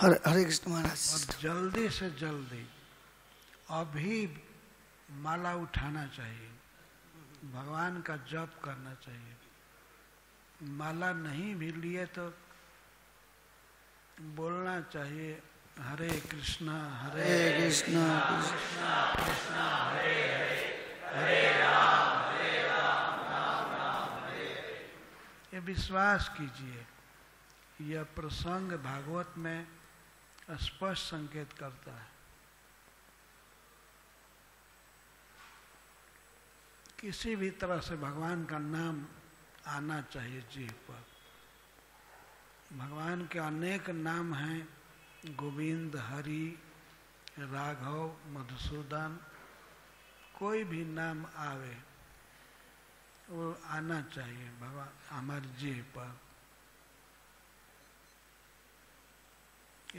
हरे कृष्ण महाराज। और जल्दी से जल्दी अभी माला उठाना चाहिए, भगवान का जप करना चाहिए। माला नहीं भी लिए तो बोलना चाहिए हरे कृष्णा हरे कृष्णा कृष्णा कृष्णा हरे हरे, हरे राम हरे राम राम राम हरे हरे। ये विश्वास कीजिए, यह प्रसंग भागवत में स्पष्ट संकेत करता है। किसी भी तरह से भगवान का नाम आना चाहिए जीव पर। भगवान के अनेक नाम हैं, गोविंद, हरि, राघव, मधुसूदन, कोई भी नाम आवे वो आना चाहिए भगवान हमारे जीव पर,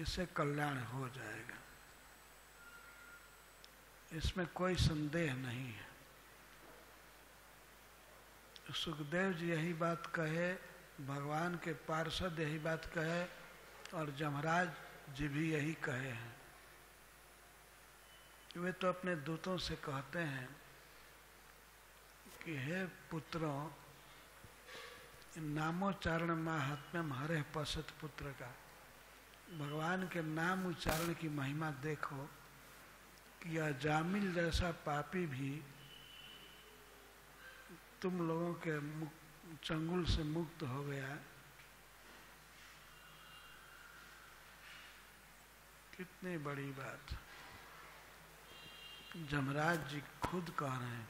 इससे कल्याण हो जाएगा, इसमें कोई संदेह नहीं है। सुखदेव जी यही बात कहे, भगवान के पार्षद यही बात कहे, और यमराज जी भी यही कहे हैं। वे तो अपने दूतों से कहते हैं कि हे पुत्रों, नामोच्चारण माहात्म्यम हरे पश्यत पुत्र का, भगवान के नाम उच्चारण की महिमा देखो कि आजामिल जैसा पापी भी तुम लोगों के चंगुल से मुक्त हो गया। कितनी बड़ी बात यमराज जी खुद कह रहे हैं।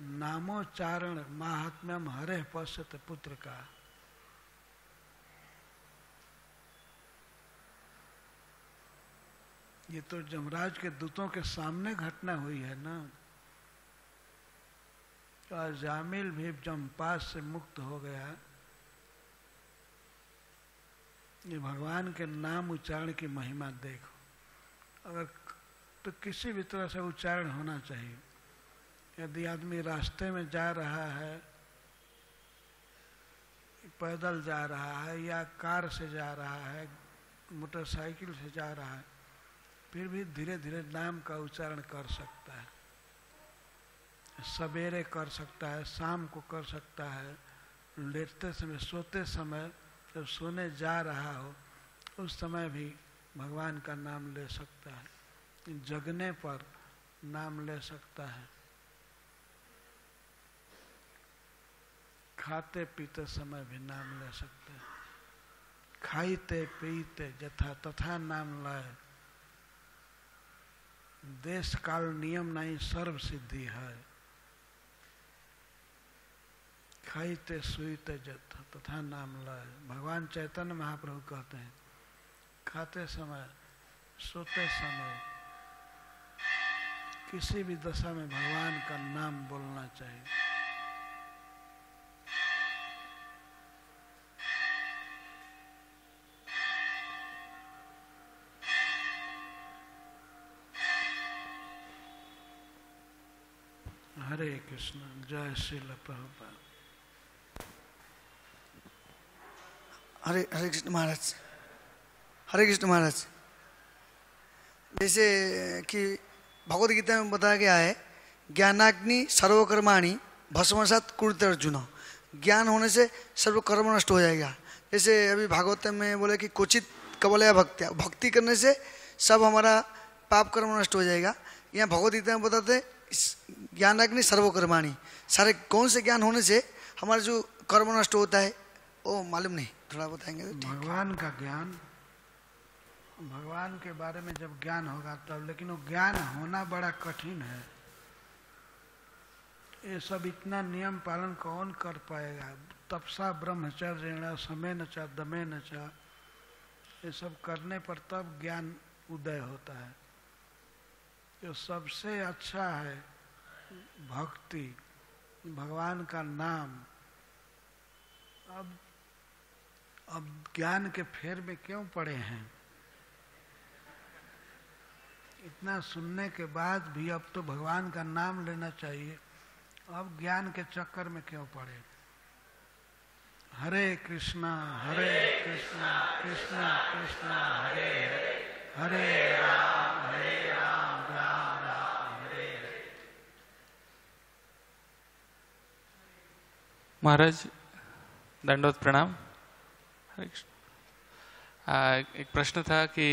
नामोच्चारण महात्म्यम हरे पश्यत पुत्र का ये तो यमराज के दूतों के सामने घटना हुई है ना। तो आजामिल भी जमपात से मुक्त हो गया। ये भगवान के नाम उच्चारण की महिमा देखो। अगर तो किसी भी तरह से उच्चारण होना चाहिए। यदि आदमी रास्ते में जा रहा है, पैदल जा रहा है या कार से जा रहा है, मोटरसाइकिल से जा रहा है, फिर भी धीरे धीरे नाम का उच्चारण कर सकता है। सवेरे कर सकता है, शाम को कर सकता है, लेटते समय, सोते समय, जब सोने जा रहा हो उस समय भी भगवान का नाम ले सकता है, जगने पर नाम ले सकता है, खाते पीते समय भी नाम ले सकते हैं, खाइते पीते जथा तथा नाम लाए। देश काल नियम नहीं, सर्व सिद्धि है। खाइते सुईते जथा तथा नाम लाए। भगवान चैतन्य महाप्रभु कहते हैं खाते समय, सोते समय, किसी भी दशा में भगवान का नाम बोलना चाहिए। हरे कृष्ण। जय श्रील प्रभुपाद। हरे हरे कृष्ण महाराज। हरे कृष्ण महाराज। जैसे कि भगवद गीता में बताया गया है, ज्ञानाग्नि सर्वकर्माणि भस्मसात् कुरुते अर्जुन। ज्ञान होने से सर्व कर्म नष्ट हो जाएगा। जैसे अभी भागवत में बोले कि क्वचित कवलया भक्त्या, भक्ति करने से सब हमारा पाप कर्म नष्ट हो जाएगा। यहाँ भगवद गीता में बताते ज्ञानाग्नि सर्वकर्माणि, सारे कौन से ज्ञान होने से हमारा जो कर्म नष्ट होता है वो मालूम नहीं, थोड़ा बताएंगे तो ठीक। भगवान का ज्ञान, भगवान के बारे में जब ज्ञान होगा तब, लेकिन वो ज्ञान होना बड़ा कठिन है। ये सब इतना नियम पालन कौन कर पाएगा। तपसा ब्रह्मचर्य समय न चा दमे न चा, ये सब करने पर तब ज्ञान उदय होता है। जो सबसे अच्छा है भक्ति, भगवान का नाम। अब ज्ञान के फेर में क्यों पड़े हैं। इतना सुनने के बाद भी अब तो भगवान का नाम लेना चाहिए, अब ज्ञान के चक्कर में क्यों पड़े। हरे कृष्णा हरे कृष्णा कृष्णा कृष्णा हरे हरे, हरे राम हरे राम। महाराज दंडोत प्रणाम। हरे कृष्ण। एक प्रश्न था कि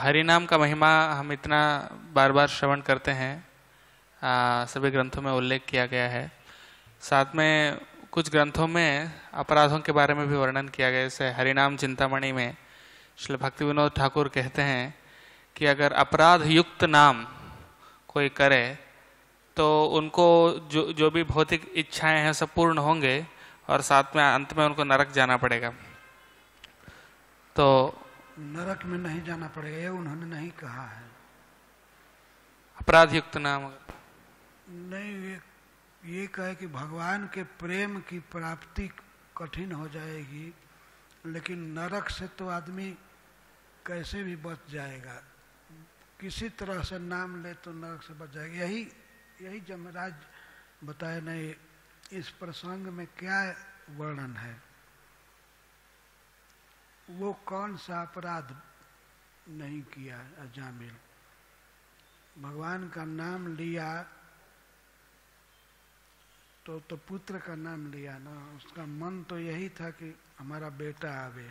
हरि नाम का महिमा हम इतना बार बार श्रवण करते हैं, सभी ग्रंथों में उल्लेख किया गया है, साथ में कुछ ग्रंथों में अपराधों के बारे में भी वर्णन किया गया। जैसे हरिनाम चिंतामणि में श्रील भक्तिविनोद ठाकुर कहते हैं कि अगर अपराध युक्त नाम कोई करे तो उनको जो भी भौतिक इच्छाएं हैं सब पूर्ण होंगे और साथ में अंत में उनको नरक जाना पड़ेगा। तो नरक में नहीं जाना पड़ेगा ये उन्होंने नहीं कहा है। अपराध युक्त नाम नहीं, ये कहे कि भगवान के प्रेम की प्राप्ति कठिन हो जाएगी, लेकिन नरक से तो आदमी कैसे भी बच जाएगा। किसी तरह से नाम ले तो नरक से बच जाएगा। यही यमराज बताए नहीं। इस प्रसंग में क्या वर्णन है, वो कौन सा अपराध नहीं किया आजामिल। भगवान का नाम लिया तो पुत्र का नाम लिया ना। उसका मन तो यही था कि हमारा बेटा आवे,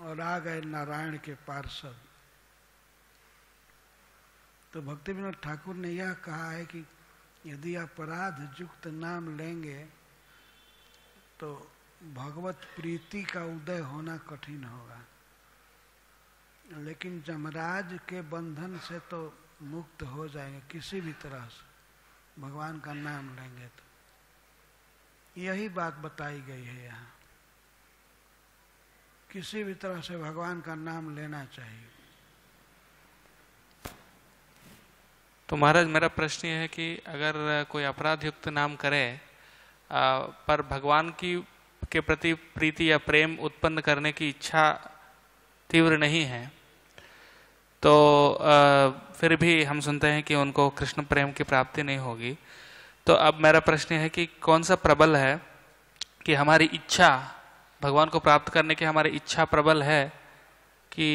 और आ गए नारायण के पार्षद। तो भक्तिविनोद ठाकुर ने यह कहा है कि यदि अपराध युक्त नाम लेंगे तो भगवत प्रीति का उदय होना कठिन होगा, लेकिन यमराज के बंधन से तो मुक्त हो जाएंगे किसी भी तरह से, भगवान का नाम लेंगे तो। यही बात बताई गई है यहाँ, किसी भी तरह से भगवान का नाम लेना चाहिए। तो महाराज मेरा प्रश्न यह है कि अगर कोई अपराध युक्त नाम करे पर भगवान की के प्रति प्रीति या प्रेम उत्पन्न करने की इच्छा तीव्र नहीं है, तो फिर भी हम सुनते हैं कि उनको कृष्ण प्रेम की प्राप्ति नहीं होगी। तो अब मेरा प्रश्न है कि कौन सा प्रबल है कि हमारी इच्छा भगवान को प्राप्त करने की, हमारी इच्छा प्रबल है कि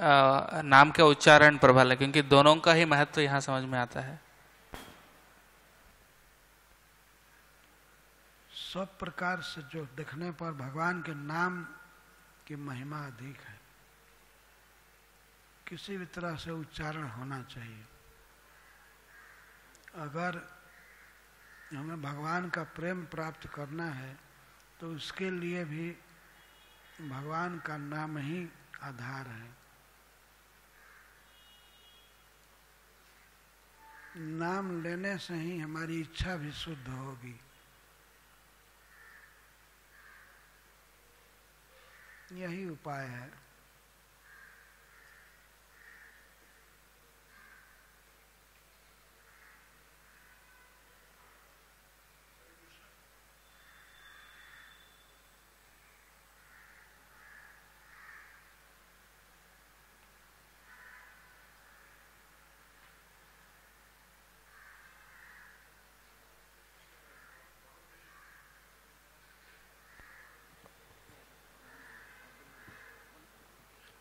नाम का उच्चारण प्रबल है? क्योंकि दोनों का ही महत्व यहाँ समझ में आता है। सब प्रकार से जो देखने पर भगवान के नाम की महिमा अधिक है, किसी भी तरह से उच्चारण होना चाहिए। अगर हमें भगवान का प्रेम प्राप्त करना है तो उसके लिए भी भगवान का नाम ही आधार है। नाम लेने से ही हमारी इच्छा भी शुद्ध होगी। यही उपाय है।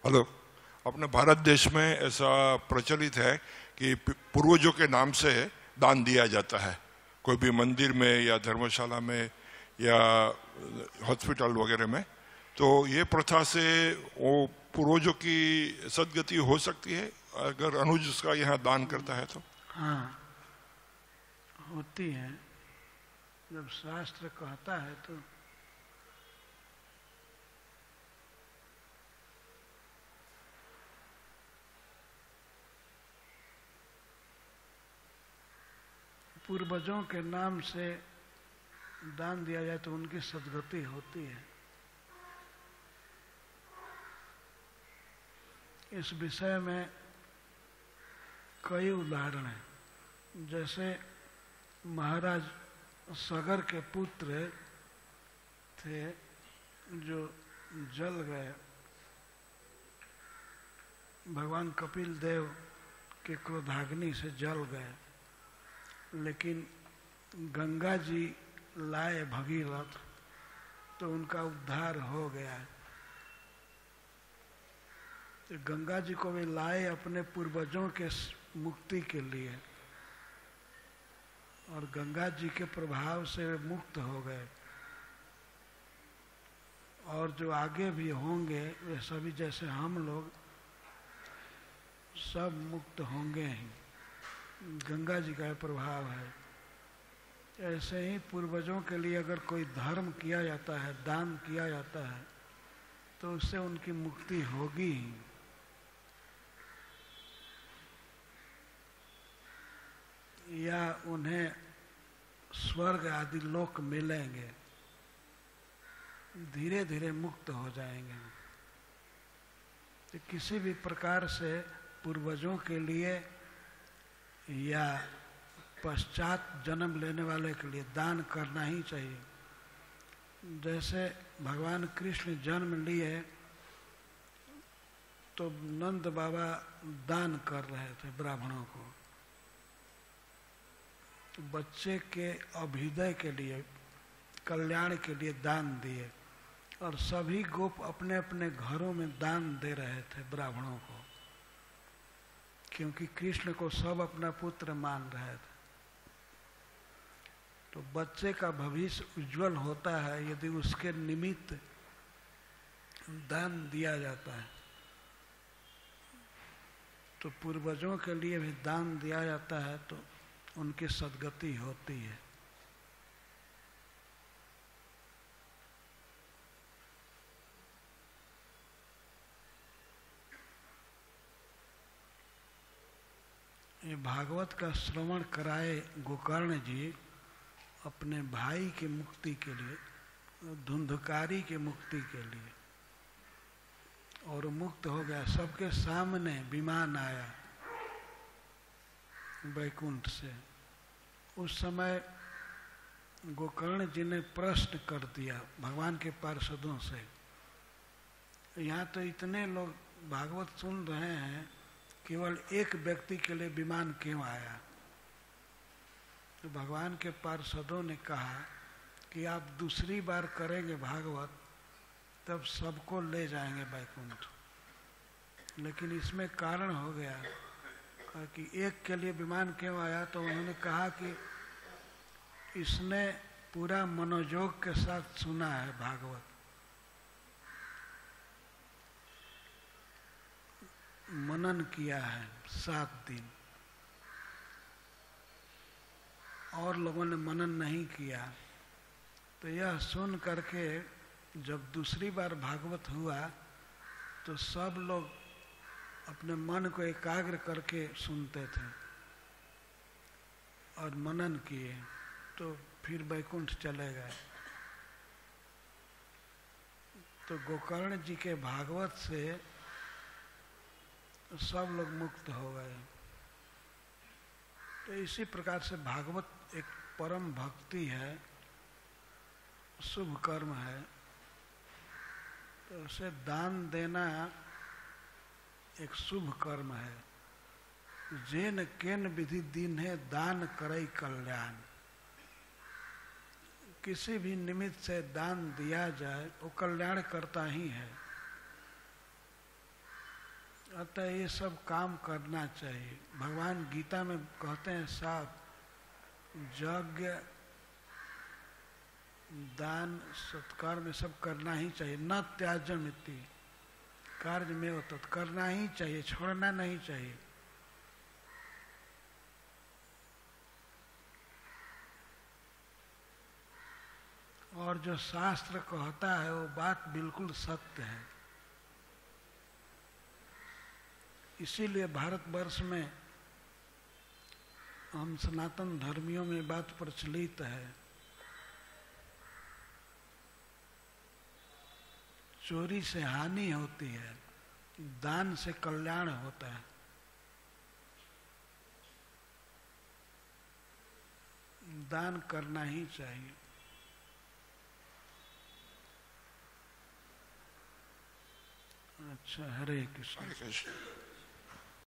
हेलो, अपने भारत देश में ऐसा प्रचलित है कि पूर्वजों के नाम से दान दिया जाता है। कोई भी मंदिर में या धर्मशाला में या हॉस्पिटल वगैरह में, तो ये प्रथा से वो पूर्वजों की सद्गति हो सकती है अगर अनुज उसका यहाँ दान करता है तो? हाँ, होती है। जब शास्त्र कहता है तो पूर्वजों के नाम से दान दिया जाए तो उनकी सद्गति होती है। इस विषय में कई उदाहरण हैं। जैसे महाराज सगर के पुत्र थे जो जल गए, भगवान कपिलदेव के क्रोधाग्नि से जल गए, लेकिन गंगा जी लाए भगीरथ तो उनका उद्धार हो गया। तो गंगा जी को भी लाए अपने पूर्वजों के मुक्ति के लिए, और गंगा जी के प्रभाव से वे मुक्त हो गए। और जो आगे भी होंगे वे सभी, जैसे हम लोग, सब मुक्त होंगे ही, गंगा जी का प्रभाव है। ऐसे ही पूर्वजों के लिए अगर कोई धर्म किया जाता है, दान किया जाता है, तो उससे उनकी मुक्ति होगी ही। या उन्हें स्वर्ग आदि लोक मिलेंगे, धीरे धीरे मुक्त हो जाएंगे। तो किसी भी प्रकार से पूर्वजों के लिए या पश्चात जन्म लेने वाले के लिए दान करना ही चाहिए। जैसे भगवान कृष्ण जन्म लिए तो नंद बाबा दान कर रहे थे ब्राह्मणों को, तो बच्चे के अभ्युदय के लिए, कल्याण के लिए दान दिए, और सभी गोप अपने अपने घरों में दान दे रहे थे ब्राह्मणों को, क्योंकि कृष्ण को सब अपना पुत्र मान रहे थे। तो बच्चे का भविष्य उज्जवल होता है यदि उसके निमित्त दान दिया जाता है। तो पूर्वजों के लिए भी दान दिया जाता है तो उनकी सद्गति होती है। भागवत का श्रवण कराए गोकर्ण जी अपने भाई की मुक्ति के लिए, धुंधकारी की मुक्ति के लिए, और मुक्त हो गया। सबके सामने विमान आया वैकुंठ से। उस समय गोकर्ण जी ने प्रश्न कर दिया भगवान के पार्षदों से, यहाँ तो इतने लोग भागवत सुन रहे हैं, केवल एक व्यक्ति के लिए विमान क्यों आया? तो भगवान के पार्षदों ने कहा कि आप दूसरी बार करेंगे भागवत तब सबको ले जाएंगे वैकुंठ। लेकिन इसमें कारण हो गया कि एक के लिए विमान क्यों आया, तो उन्होंने कहा कि इसने पूरा मनोयोग के साथ सुना है भागवत, मनन किया है 7 दिन, और लोगों ने मनन नहीं किया। तो यह सुन करके जब दूसरी बार भागवत हुआ तो सब लोग अपने मन को एकाग्र करके सुनते थे और मनन किए, तो फिर वैकुंठ चले गए। तो गोकर्ण जी के भागवत से सब लोग मुक्त हो गए। तो इसी प्रकार से भागवत एक परम भक्ति है, शुभ कर्म है। तो उसे दान देना एक शुभ कर्म है। जेन केन विधि दीन है दान करे कल्याण। किसी भी निमित्त से दान दिया जाए वो कल्याण करता ही है। अतः ये सब काम करना चाहिए। भगवान गीता में कहते हैं साफ यज्ञ दान सत्कर्म सब करना ही चाहिए। न त्याज्यम इति कार्य में वो तत् करना ही चाहिए, छोड़ना नहीं चाहिए। और जो शास्त्र कहता है वो बात बिल्कुल सत्य है। इसीलिए भारतवर्ष में हम सनातन धर्मियों में बात प्रचलित है, चोरी से हानि होती है, दान से कल्याण होता है। दान करना ही चाहिए। अच्छा, हरे कृष्ण।